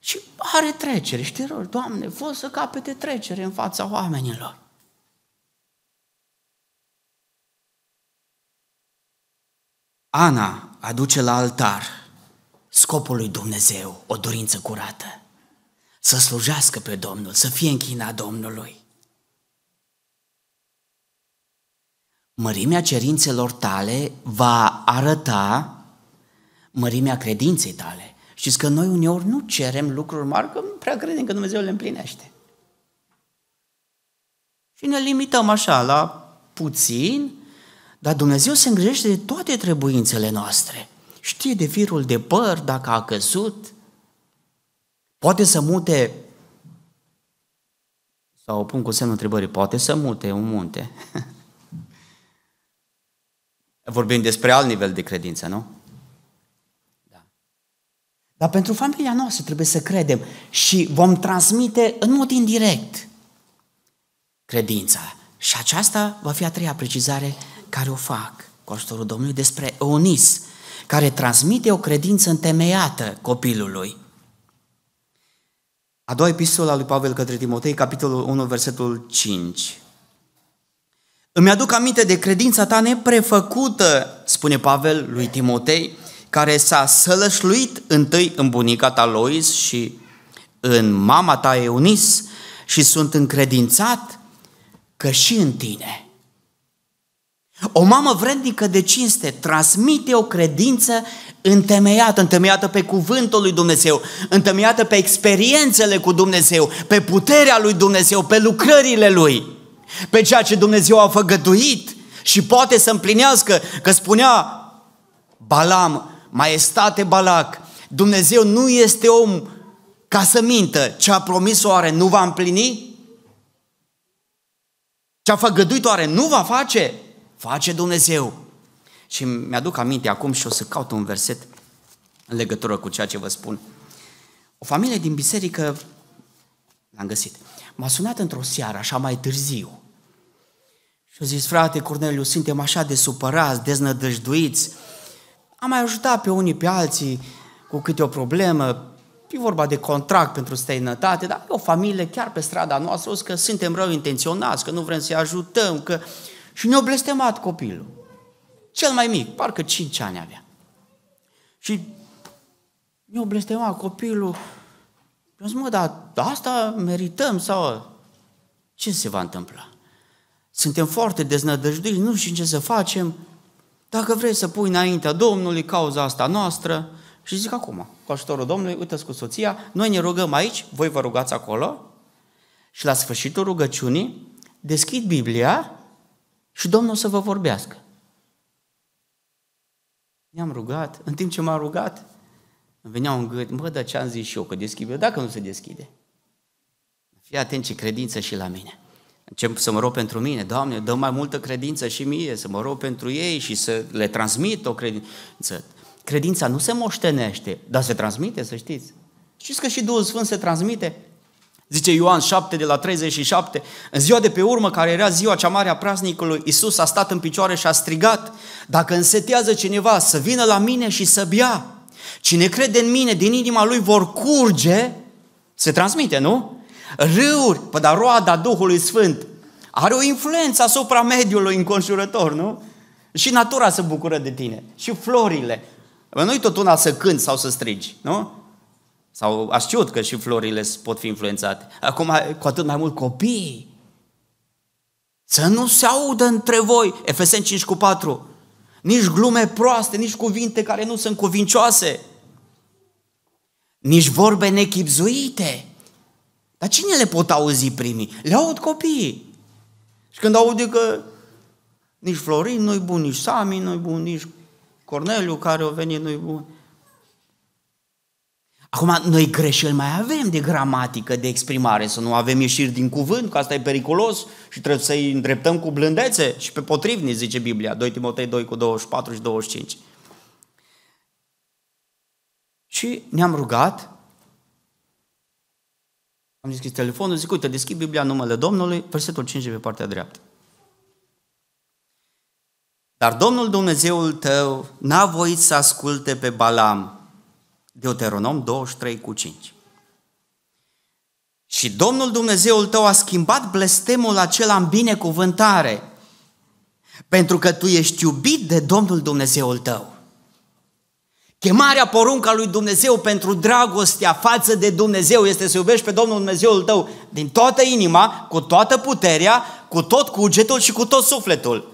Și are trecere, și te rog, Doamne, fă să capete trecere în fața oamenilor. Ana aduce la altar scopul lui Dumnezeu, o dorință curată, să slujească pe Domnul, să fie închinat Domnului. Mărimea cerințelor tale va arăta mărimea credinței tale. Știți că noi uneori nu cerem lucruri mari, că nu prea credem că Dumnezeu le împlinește. Și ne limităm așa la puțin, dar Dumnezeu se îngrijește de toate trebuințele noastre. Știe de firul de păr, dacă a căzut, poate să mute, sau pun cu semnul întrebării, poate să mute un munte. Vorbim despre alt nivel de credință, nu? Dar pentru familia noastră trebuie să credem și vom transmite în mod indirect credința. Și aceasta va fi a treia precizare care o fac cu ajutorul Domnului despre Eonis, care transmite o credință întemeiată copilului. A doua epistolă a lui Pavel către Timotei, capitolul 1, versetul 5. Îmi aduc aminte de credința ta neprefăcută, spune Pavel lui Timotei, care s-a sălășluit întâi în bunica ta Lois și în mama ta Eunice și sunt încredințat că și în tine. O mamă vrednică de cinste transmite o credință întemeiată, întemeiată pe cuvântul lui Dumnezeu, întemeiată pe experiențele cu Dumnezeu, pe puterea lui Dumnezeu, pe lucrările lui, pe ceea ce Dumnezeu a făgăduit și poate să împlinească, că spunea Balam, maestate Balac, Dumnezeu nu este om ca să mintă, ce a promis oare nu va împlini? Ce a făgăduit oare nu va face? Face Dumnezeu. Și mi-aduc aminte acum și o să caut un verset în legătură cu ceea ce vă spun. O familie din biserică, l-am găsit, m-a sunat într-o seară, așa mai târziu. Și a zis, frate Corneliu, suntem așa de supărați, deznădăjduiți, am mai ajutat pe unii, pe alții, cu câte o problemă, e vorba de contract pentru străinătate, dar o familie chiar pe strada noastră, că suntem rău intenționați, că nu vrem să-i ajutăm, că... și ne-a blestemat copilul. Cel mai mic, parcă 5 ani avea. Și ne-a blestemat copilul. Eu zic, mă, dar asta merităm sau... Ce se va întâmpla? Suntem foarte deznădăjduiți, nu știm ce să facem. Dacă vrei să pui înaintea Domnului cauza asta noastră, și zic acum, cu ajutorul Domnului, uite-ți cu soția, noi ne rugăm aici, voi vă rugați acolo și la sfârșitul rugăciunii deschid Biblia și Domnul să vă vorbească. Ne-am rugat, în timp ce m-am rugat, îmi veneau în gând, mă, dar ce am zis și eu, că deschid Biblia, dacă nu se deschide. Fii atent ce credință și la mine. Încep să mă rog pentru mine, Doamne, dă mai multă credință și mie, să mă rog pentru ei și să le transmit o credință. Credința nu se moștenește, dar se transmite, să știți. Știți că și Duhul Sfânt se transmite? Zice Ioan 7 de la 37, în ziua de pe urmă, care era ziua cea mare a praznicului, Isus a stat în picioare și a strigat, dacă însetează cineva să vină la mine și să bea, cine crede în mine, din inima lui vor curge, se transmite, nu? Râuri, păi dar roada Duhului Sfânt are o influență asupra mediului înconjurător, nu? Și natura se bucură de tine, și florile. Nu-i tot una să cânti sau să strigi, nu? Sau aș știut că și florile pot fi influențate. Acum, cu atât mai mult copiii Să nu se audă între voi, Efeseni 5:4, nici glume proaste, nici cuvinte care nu sunt cuvincioase, nici vorbe nechibzuite. Dar cine le pot auzi primii? Le aud copiii. Și când aude că nici Florin nu-i bun, nici Sami nu-i bun, nici Corneliu care a venit nu-i bun. Acum, noi greșeli mai avem de gramatică, de exprimare, să nu avem ieșiri din cuvânt, că asta e periculos și trebuie să-i îndreptăm cu blândețe și pe potrivnici, zice Biblia, 2 Timotei 2:24 și 25. Și ne-am rugat, am deschis telefonul, zic, uite, deschid Biblia în numele Domnului, versetul 5 pe partea dreaptă. Dar Domnul Dumnezeul tău n-a voit să asculte pe Balam, Deuteronom 23:5. Și Domnul Dumnezeul tău a schimbat blestemul acela în binecuvântare, pentru că tu ești iubit de Domnul Dumnezeul tău. Chemarea, porunca lui Dumnezeu pentru dragostea față de Dumnezeu este să iubești pe Domnul Dumnezeul tău din toată inima, cu toată puterea, cu tot cugetul și cu tot sufletul.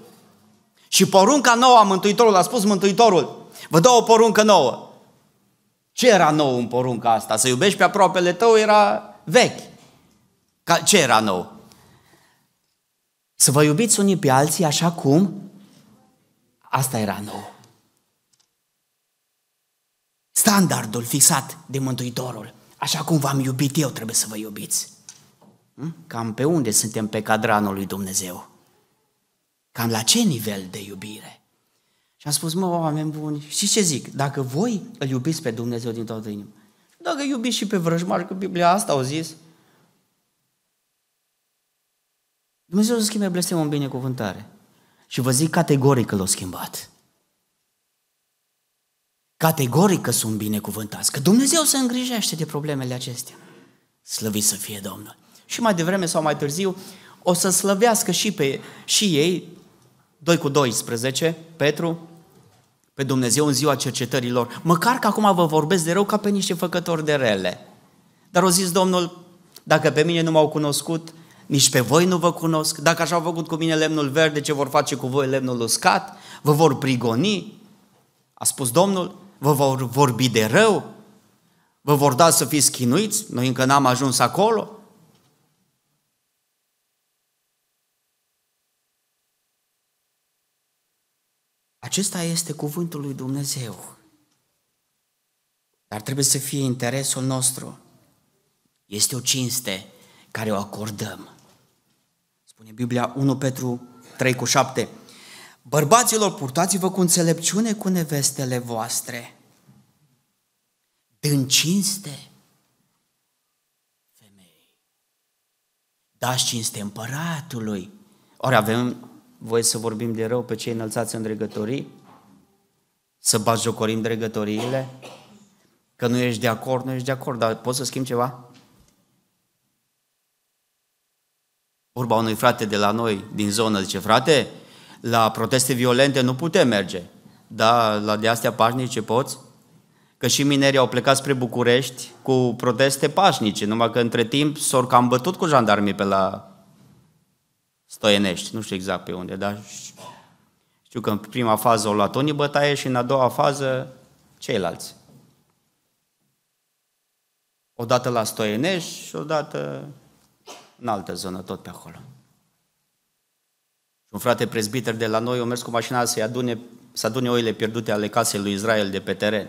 Și porunca nouă a Mântuitorului, a spus Mântuitorul, vă dau o poruncă nouă. Ce era nou în porunca asta? Să iubești pe aproapele tău era vechi. Ce era nou? Să vă iubiți unii pe alții așa cum? Asta era nou. Standardul fixat de Mântuitorul. Așa cum v-am iubit eu, trebuie să vă iubiți. Cam pe unde suntem pe cadranul lui Dumnezeu? Cam la ce nivel de iubire? Și am spus, mă, oameni buni, știți ce zic? Dacă voi îl iubiți pe Dumnezeu din toată inima, dacă iubiți și pe vrăjmași, că Biblia asta au zis, Dumnezeu să schimbe blestemul în binecuvântare. Și vă zic categoric că l-a schimbat. Categoric că sunt binecuvântați, că Dumnezeu se îngrijește de problemele acestea. Slăvit să fie Domnul. Și mai devreme sau mai târziu o să slăvească și ei, 2:12, Petru, pe Dumnezeu în ziua cercetărilor. Măcar că acum vă vorbesc de rău ca pe niște făcători de rele. Dar o zis Domnul, dacă pe mine nu m-au cunoscut, nici pe voi nu vă cunosc, dacă așa au făcut cu mine lemnul verde, ce vor face cu voi lemnul uscat? Vă vor prigoni, a spus Domnul, vă vor vorbi de rău, vă vor da să fiți chinuiți, noi încă n-am ajuns acolo. Acesta este cuvântul lui Dumnezeu. Dar trebuie să fie interesul nostru. Este o cinste care o acordăm. Spune Biblia 1 Petru 3:7. Bărbaților, purtați-vă cu înțelepciune cu nevestele voastre, dând cinste femei. Dați cinste împăratului. Ori avem voie să vorbim de rău pe cei înălțați în dregătorii? Să batjocorim dregătoriile? Că nu ești de acord, nu ești de acord, dar poți să schimbi ceva? Vorba unui frate de la noi, din zonă, zice, frate, la proteste violente nu putem merge, dar la de astea pașnice poți? Că și minerii au plecat spre București cu proteste pașnice, numai că între timp s-au cam bătut cu jandarmii pe la Stoienești, nu știu exact pe unde, dar știu că în prima fază au luat unii bătaie și în a doua fază ceilalți. Odată la Stoienești și odată în altă zonă, tot pe acolo. Un frate prezbiter de la noi a mers cu mașina să adune oile pierdute ale casei lui Israel de pe teren.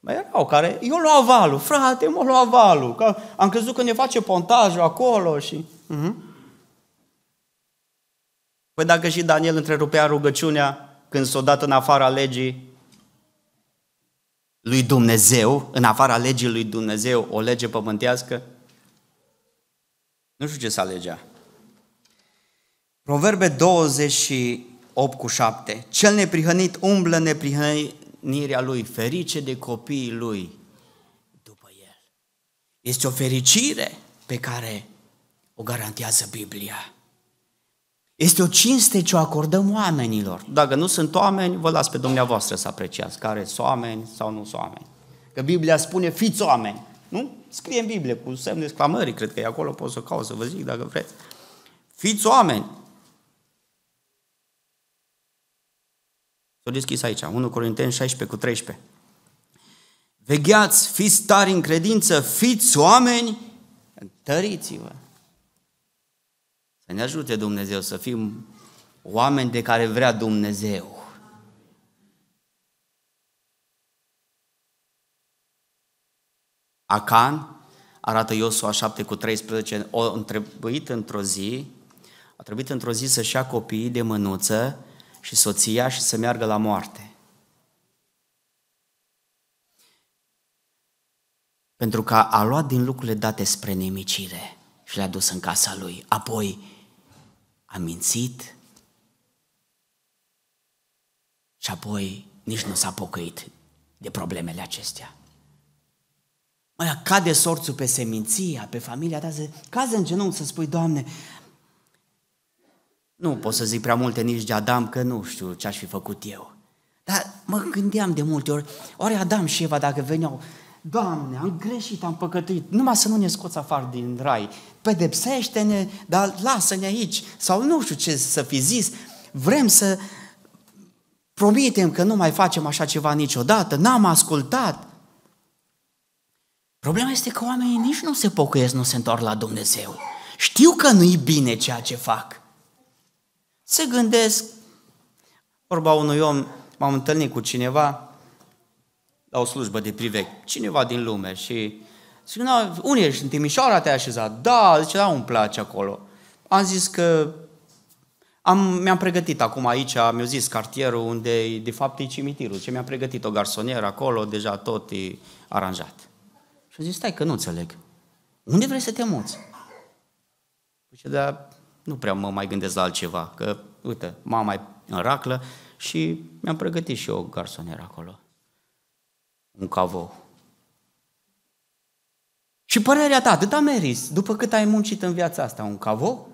Mai erau care, eu luau valul, frate, mă luau valul, că am crezut că ne face pontajul acolo și... Păi dacă și Daniel întrerupea rugăciunea când s-o dat în afara legii lui Dumnezeu, în afara legii lui Dumnezeu, o lege pământească, nu știu ce să alegea. Proverbe 28:7. Cel neprihănit umblă neprihănirea lui, ferice de copiii lui după el. Este o fericire pe care o garantează Biblia. Este o cinste ce o acordăm oamenilor. Dacă nu sunt oameni, vă las pe dumneavoastră să apreciați care sunt oameni sau nu sunt oameni. Că Biblia spune, fiți oameni, nu? Scrie în Biblie cu semne exclamării, cred că e acolo, pot să caut să vă zic dacă vreți. Fiți oameni, S-a deschis aici, 1 Corinteni 16:13. Vegheați, fiți tari în credință, fiți oameni, întăriți-vă. Să ne ajute Dumnezeu să fim oameni de care vrea Dumnezeu. Acan, arată Iosua 7:13, a trebuit într-o zi să-și ia copiii de mânuță și soția și să meargă la moarte. Pentru că a luat din lucrurile date spre nimicire și le-a dus în casa lui. Apoi a mințit și apoi nici nu s-a pocăit de problemele acestea. Mă, cade sorțul pe seminția, pe familia ta, caz în genunchi să spui, Doamne, nu pot să zic prea multe nici de Adam, că nu știu ce-aș fi făcut eu. Dar mă gândeam de multe ori, oare Adam și Eva dacă veneau, Doamne, am greșit, am păcătuit, numai să nu ne scoți afară din rai, pedepsește-ne, dar lasă-ne aici, sau nu știu ce să fi zis, vrem să promitem că nu mai facem așa ceva niciodată, n-am ascultat. Problema este că oamenii nici nu se pocăiesc, nu se întorc la Dumnezeu. Știu că nu-i bine ceea ce fac. Se gândesc, vorba unui om, m-am întâlnit cu cineva la o slujbă de privec, cineva din lume și zic, unde ești, în Timișoara te-ai așezat? Da, zice, da, îmi place acolo. Am zis că mi-am pregătit acum aici, mi-a zis cartierul unde de fapt e cimitirul, ce mi-am pregătit o garsonieră acolo, deja tot e aranjat. Și a zis, stai că nu înțeleg, unde vrei să te muți? Zice, da, nu prea mă mai gândesc la altceva, că, uite, mama e în raclă și mi-am pregătit și eu o garsonieră acolo. Un cavou. Și părerea ta, atâta meriți, după cât ai muncit în viața asta, un cavou?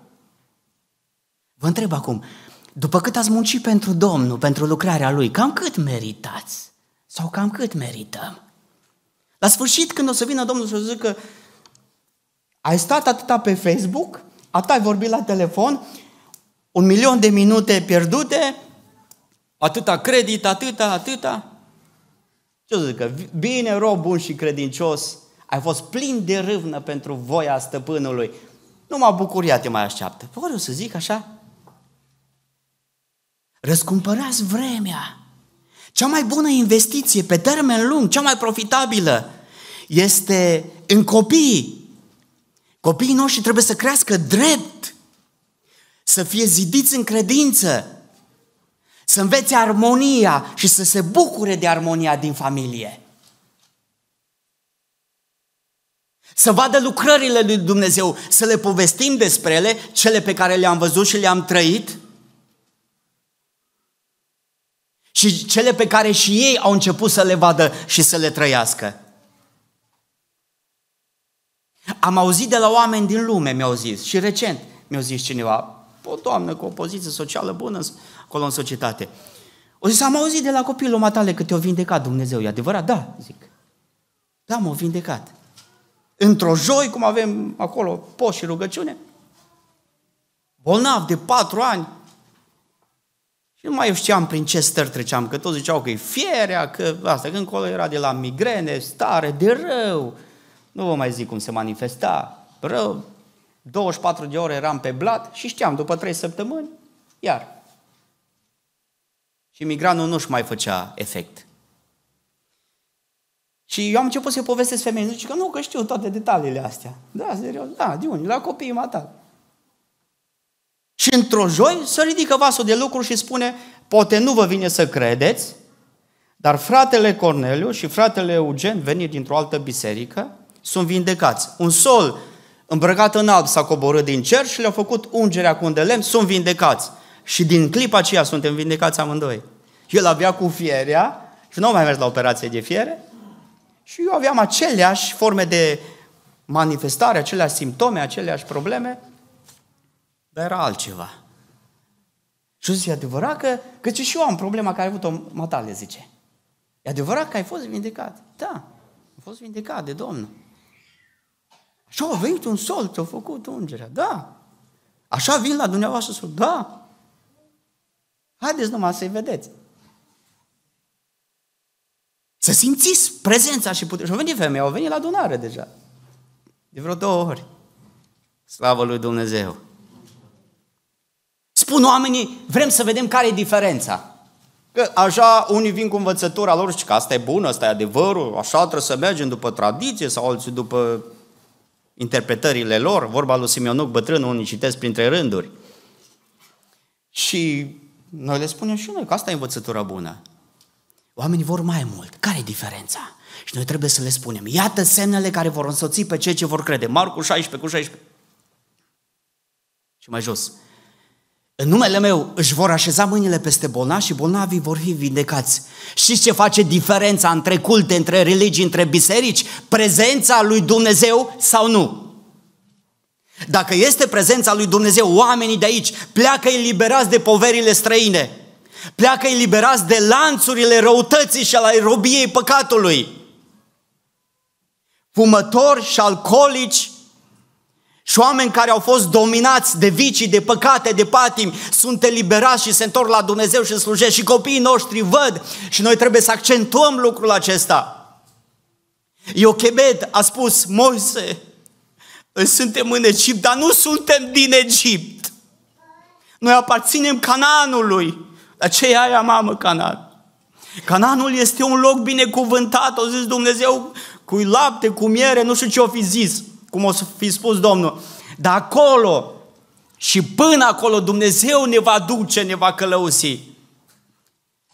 Vă întreb acum, după cât ați muncit pentru Domnul, pentru lucrarea Lui, cam cât meritați? Sau cam cât merităm? La sfârșit, când o să vină Domnul să zică, ai stat atâta pe Facebook, atât ai vorbit la telefon, 1.000.000 de minute pierdute, atâta credit, atâta. Ce să zică? Bine, rob bun și credincios, ai fost plin de râvnă pentru voia stăpânului. Numai bucuria te mai așteaptă. Ori o să zic așa? Răscumpărați vremea. Cea mai bună investiție pe termen lung, cea mai profitabilă, este în copii. Copiii noștri trebuie să crească drept, să fie zidiți în credință, să învețe armonia și să se bucure de armonia din familie. Să vadă lucrările lui Dumnezeu, să le povestim despre ele, cele pe care le-am văzut și le-am trăit și cele pe care și ei au început să le vadă și să le trăiască. Am auzit de la oameni din lume, mi-au zis, și recent mi-au zis cineva, o doamnă cu o poziție socială bună acolo în societate. O zis, am auzit de la copilul matale că te-a vindecat Dumnezeu, e adevărat? Da, zic. Da, m-a vindecat. Într-o joi, cum avem acolo post și rugăciune, bolnav de 4 ani, și nu mai știam prin ce stări treceam, că toți ziceau că e fierea, că asta, că încolo era de la migrene, stare de rău. Nu vă mai zic cum se manifesta, rău, 24 de ore eram pe blat și știam, după 3 săptămâni, iar. Și migranul nu-și mai făcea efect. Și eu am început să-i povestesc femeii, zice că nu, că știu toate detaliile astea. Da, serios, da, de unii, la copiii matali. Și într-o joi se ridică vasul de lucru și spune, poate nu vă vine să credeți, dar fratele Corneliu și fratele Eugen, venit dintr-o altă biserică, sunt vindecați. Un sol îmbrăcat în alb s-a coborât din cer și le-a făcut ungerea cu un de lemn, sunt vindecați. Și din clipa aceea suntem vindecați amândoi. El avea cu fierea și nu mai mers la operație de fiere și eu aveam aceleași forme de manifestare, aceleași simptome, aceleași probleme, dar era altceva. Și zice, e adevărat că și eu am problema care a avut-o matale, zice. E adevărat că ai fost vindecat? Da, am fost vindecat de Domnul. Și a venit un sol, te-a făcut ungerea. Da. Așa vin la dumneavoastră sol. Da. Haideți numai să-i vedeți. Să simțiți prezența și puterea. Și au venit femei, au venit la adunare deja. De vreo 2 ori. Slavă lui Dumnezeu! Spun oamenii, vrem să vedem care e diferența. Că așa unii vin cu învățătura lor și că asta e bună, asta e adevărul, așa trebuie să mergem după tradiție sau alții după interpretările lor. Vorba lui Simeonuc bătrân, unii citesc printre rânduri. Și noi le spunem și noi că asta e învățătura bună. Oamenii vor mai mult. Care e diferența? Și noi trebuie să le spunem. Iată semnele care vor însoți pe cei ce vor crede. Marcu 16:16. Și mai jos. În numele meu își vor așeza mâinile peste bolnavi și bolnavii vor fi vindecați. Știți ce face diferența între culte, între religii, între biserici? Prezența lui Dumnezeu sau nu? Dacă este prezența lui Dumnezeu, oamenii de aici pleacă eliberați de poverile străine. Pleacă eliberați de lanțurile răutății și ale robiei păcatului. Fumători și alcoolici și oameni care au fost dominați de vicii, de păcate, de patimi, sunt eliberați și se întorc la Dumnezeu și slujesc. Și copiii noștri văd și noi trebuie să accentuăm lucrul acesta. Iochebed a spus, Moise, suntem în Egipt, dar nu suntem din Egipt. Noi aparținem Canaanului. Dar ce e aia, mamă, Canaan? Canaanul este un loc binecuvântat, o zis Dumnezeu, cu lapte, cu miere, nu știu ce o fi zis. Cum o să fi spus Domnul, dar acolo și până acolo Dumnezeu ne va duce, ne va călăuzi.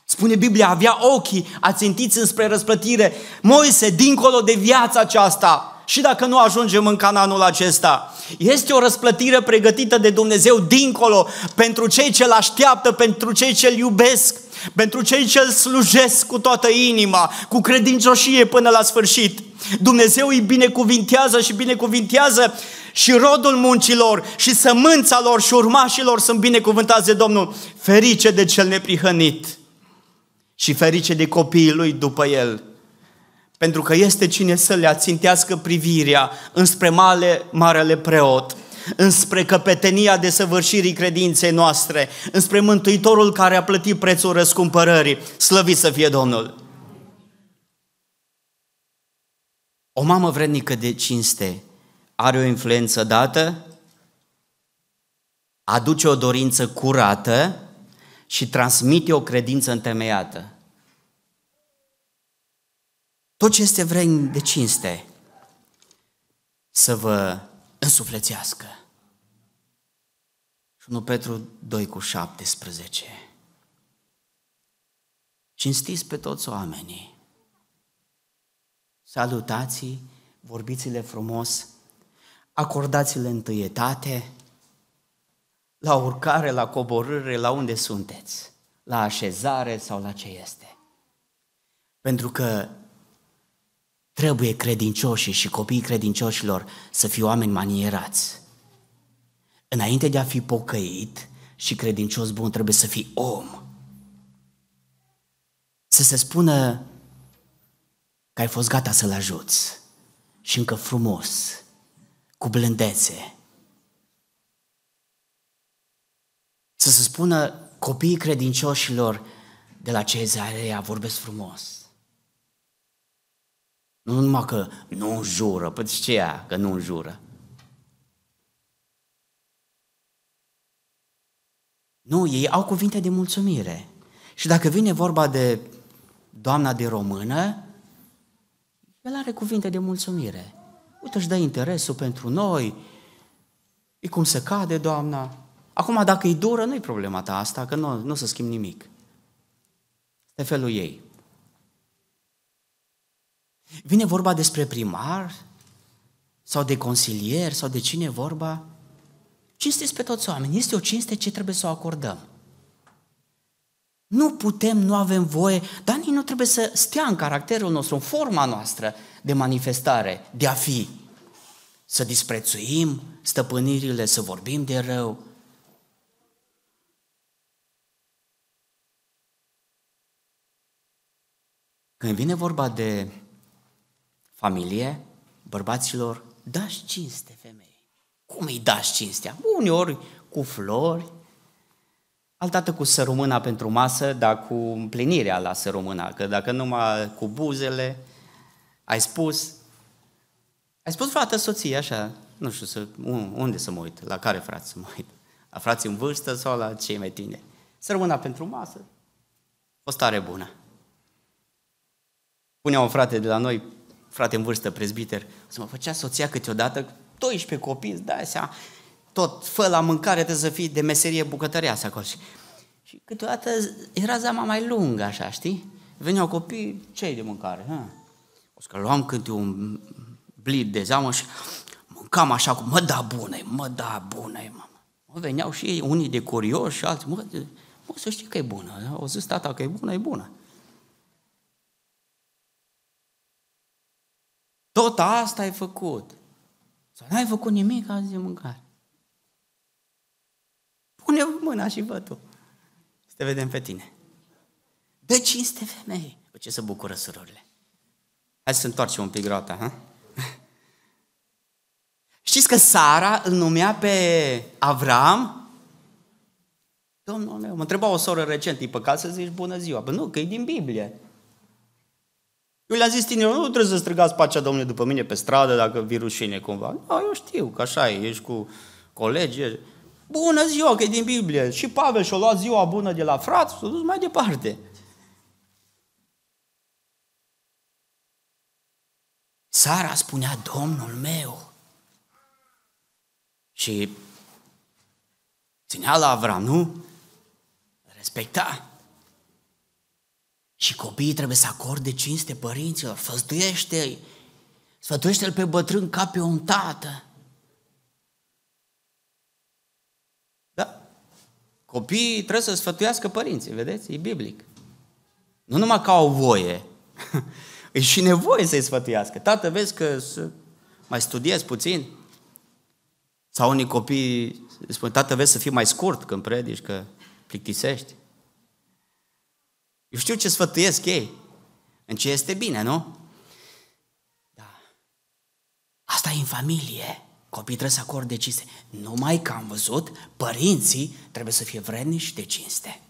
Spune Biblia, avea ochii ațintiți înspre răsplătire, Moise, dincolo de viața aceasta, și dacă nu ajungem în Canaanul acesta, este o răsplătire pregătită de Dumnezeu dincolo, pentru cei ce-L așteaptă, pentru cei ce-L iubesc, pentru cei ce-L slujesc cu toată inima, cu credincioșie până la sfârșit. Dumnezeu îi binecuvintează și binecuvintează și rodul muncilor și sămânța lor și urmașilor sunt binecuvântați de Domnul. Ferice de cel neprihănit și ferice de copiii lui după el. Pentru că este cine să le ațintească privirea înspre marele preot, înspre căpetenia desăvârșirii credinței noastre, înspre Mântuitorul care a plătit prețul răscumpărării. Slăvit să fie Domnul! O mamă vrednică de cinste are o influență dată, aduce o dorință curată și transmite o credință întemeiată. Tot ce este vrednic de cinste să vă însuflețească. 1 Petru 2:17. Cinstiți pe toți oamenii. Salutați, vorbiți-le frumos, acordați-le întâietate, la urcare, la coborâre, la unde sunteți, la așezare sau la ce este. Pentru că trebuie credincioșii și copiii credincioșilor să fie oameni manierați. Înainte de a fi pocăit și credincios bun, trebuie să fii om. Să se spună că ai fost gata să-l ajuți și încă frumos, cu blândețe. Să se spună copiii credincioșilor de la Cezareea, vorbesc frumos. Nu numai că nu înjură, păi ce ea că nu înjură? Nu, ei au cuvinte de mulțumire. Și dacă vine vorba de doamna de română, el are cuvinte de mulțumire. Uite, își dă interesul pentru noi. E cum se cade, doamna. Acum, dacă e dură, nu-i problema ta asta, că nu se schimb nimic. Este felul ei. Vine vorba despre primar sau de consilier sau de cine vorba. Cinstiți pe toți oamenii. Este o cinste ce trebuie să o acordăm. Nu putem, nu avem voie, dar nici nu trebuie să stea în caracterul nostru, în forma noastră de manifestare, de a fi. Să disprețuim stăpânirile, să vorbim de rău. Când vine vorba de familie, bărbaților, dați cinste femeii. Cum îi dați cinstea? Uneori cu flori, altdată cu sărumâna pentru masă, dar cu împlinirea la sărumâna, că dacă numai cu buzele ai spus frate, soție, așa, nu știu, unde să mă uit, la care frate să mă uit, la frații în vârstă sau la cei mai tineri. Sărmâna pentru masă, o stare bună. Punea un frate de la noi, frate în vârstă, prezbiter, să mă făcea soția câteodată, 12 copii, îți dai seama, tot, fă la mâncare, trebuie să fii de meserie bucătăreasă acolo. Și câteodată era zama mai lungă, așa, știi? Veneau copii, ce-i de mâncare? Ha. O să luam câte un blid de zeamă și mâncam așa cu, mă, da bună-i, mama. Veneau și ei, unii de curioși și alții, mă, să știi că e bună, o zis tata că e bună, e bună. Tot asta ai făcut. Sau n-ai făcut nimic azi de mâncare. Pune mâna și vă tu. Să te vedem pe tine. Dă cinste femei. Ce se bucură surorile. Hai să întoarcem un pic roata, ha? Știți că Sara îl numea pe Avram? Domnul meu, mă întreba o soră recent, e păcat să zici bună ziua? Bă, nu, că e din Biblie. Eu le-am zis tinerilor, nu trebuie să strigați pacea Domnului după mine pe stradă dacă vi rușine cumva. No, eu știu că așa e, ești cu colegi, ești... Bună ziua, că e din Biblie. Și Pavel și-a luat ziua bună de la frat, s-a dus mai departe. Sara spunea, Domnul meu. Și ținea la Avram, nu? Respecta. Și copiii trebuie să acorde cinste părinților, făzduiește-i, sfătuiește-l pe bătrân ca pe un tată. Da? Copiii trebuie să sfătuiască părinții, vedeți? E biblic. Nu numai că au voie, e și nevoie să-i sfătuiască. Tată, vezi că mai studiezi puțin? Sau unii copii spun, tată, vezi să fii mai scurt când predici, că plictisești. Eu știu ce sfătuiesc ei, în ce este bine, nu? Da. Asta e în familie. Copiii trebuie să acorde cinste. Numai că am văzut, părinții trebuie să fie vrednici de cinste.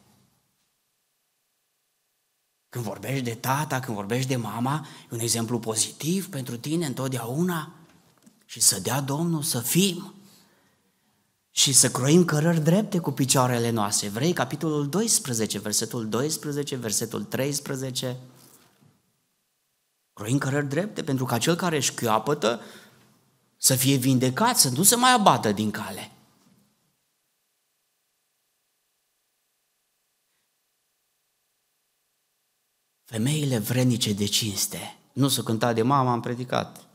Când vorbești de tata, când vorbești de mama, e un exemplu pozitiv pentru tine întotdeauna și să dea Domnul să fim. Și să croim cărări drepte cu picioarele noastre. Evrei, capitolul 12, versetul 12, versetul 13. Croim cărări drepte pentru ca cel care își căpătă să fie vindecat, să nu se mai abată din cale. Femeile vrednice de cinste. Nu s-o cântat de mama, am predicat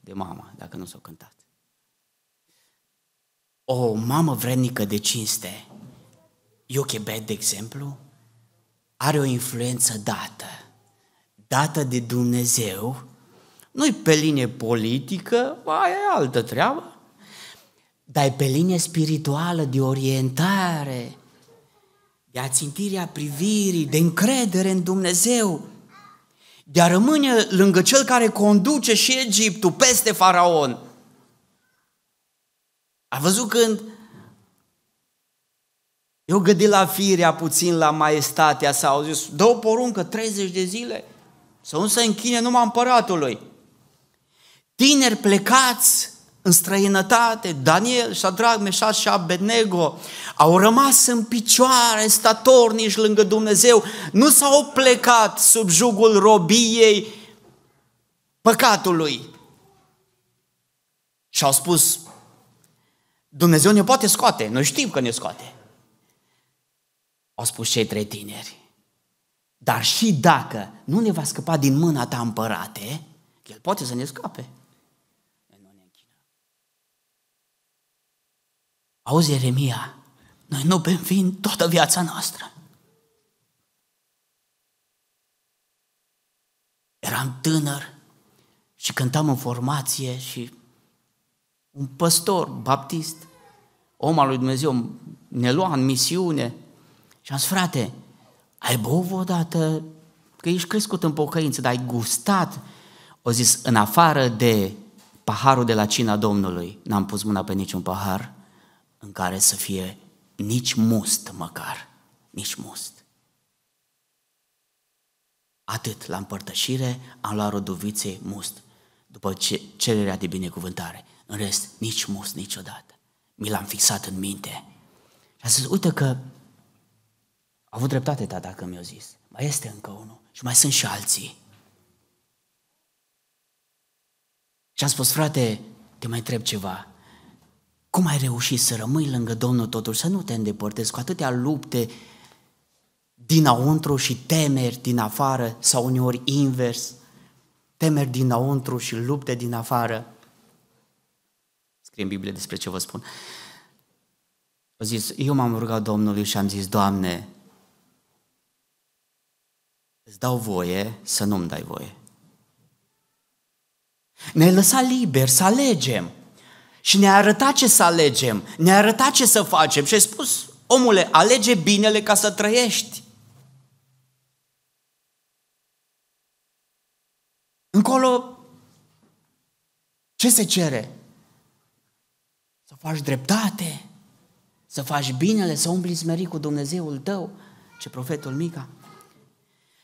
de mama, dacă nu s-o cântat. O mamă vrednică de cinste, Iochebed, de exemplu, are o influență dată de Dumnezeu, nu-i pe linie politică, aia e altă treabă, dar e pe linie spirituală, de orientare, de ațintirea privirii, de încredere în Dumnezeu, de a rămâne lângă cel care conduce și Egiptul peste Faraon. A văzut când eu gâdi la firea puțin, la maestatea sa, au zis, dă o poruncă, 30 de zile, să nu se închine numai împăratului. Tineri plecați în străinătate, Daniel, Șadrach, Meșac și Abednego, au rămas în picioare, statornici lângă Dumnezeu, nu s-au plecat sub jugul robiei păcatului. Și au spus, Dumnezeu ne poate scoate, noi știm că ne scoate. Au spus cei trei tineri, dar și dacă nu ne va scăpa din mâna ta, împărate, el poate să ne scape. Auzi, Ieremia, noi nu bem toată viața noastră. Eram tânăr și cântam în formație și un păstor baptist, om al lui Dumnezeu, ne lua în misiune și am zis, frate, ai băut odată, că ești crescut în pocăință, dar ai gustat, o zis, în afară de paharul de la cina Domnului, n-am pus mâna pe niciun pahar în care să fie nici must măcar. nici must. Atât, la împărtășire am luat rodovițe must, după cererea de binecuvântare. În rest, nici must niciodată. Mi l-am fixat în minte. Și a zis, uite că a avut dreptate tata când mi-a zis. Mai este încă unul și mai sunt și alții. Și am spus, frate, te mai întreb ceva. Cum ai reușit să rămâi lângă Domnul totuși, să nu te îndepărtezi cu atâtea lupte dinăuntru și temeri din afară, sau uneori invers, temeri dinăuntru și lupte din afară? Scrie în Biblie despre ce vă spun. A zis, eu m-am rugat Domnului și am zis, Doamne, îți dau voie să nu-mi dai voie. Ne-ai lăsat liber să alegem și ne-a arătat ce să alegem, ne-a arătat ce să facem și ai spus, omule, alege binele ca să trăiești. Încolo, ce se cere? Să faci dreptate, să faci binele, să umbli smerit cu Dumnezeul tău, ce profetul Mica.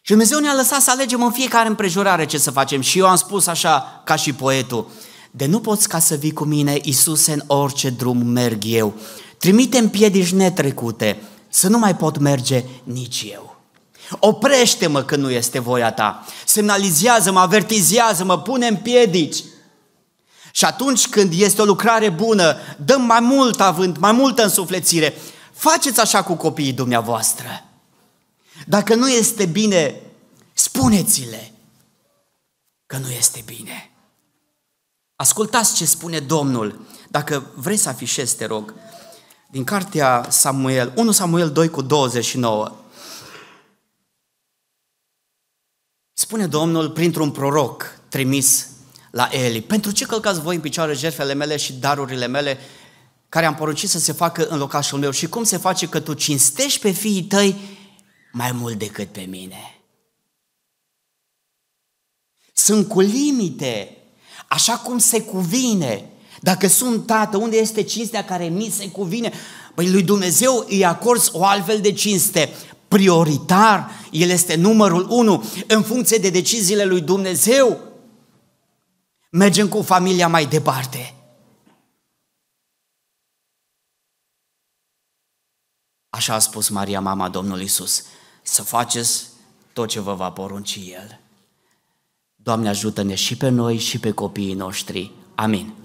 Și Dumnezeu ne-a lăsat să alegem în fiecare împrejurare ce să facem. Și eu am spus așa, ca și poetul, de nu poți ca să vii cu mine, Iisuse, în orice drum merg eu. Trimite-mi piedici netrecute, să nu mai pot merge nici eu. Oprește-mă când nu este voia ta, semnalizează-mă, avertizează-mă, pune-mi piedici. Și atunci când este o lucrare bună, dăm mai mult avânt, mai multă însuflețire. Faceți așa cu copiii dumneavoastră. Dacă nu este bine, spuneți-le că nu este bine. Ascultați ce spune Domnul. Dacă vrei să afișezi, te rog, din cartea Samuel, 1 Samuel 2 cu 29. Spune Domnul printr-un proroc trimis la Eli, pentru ce călcați voi în picioare jertfele mele și darurile mele care am poruncit să se facă în locașul meu și cum se face că tu cinstești pe fiii tăi mai mult decât pe mine? Sunt cu limite, așa cum se cuvine. Dacă sunt tată, unde este cinstea care mi se cuvine? Păi lui Dumnezeu îi acorzi o altfel de cinste. Prioritar, el este numărul 1 în funcție de deciziile lui Dumnezeu. Mergem cu familia mai departe. Așa a spus Maria, mama Domnului Isus, să faceți tot ce vă va porunci El. Doamne, ajută-ne și pe noi și pe copiii noștri. Amin.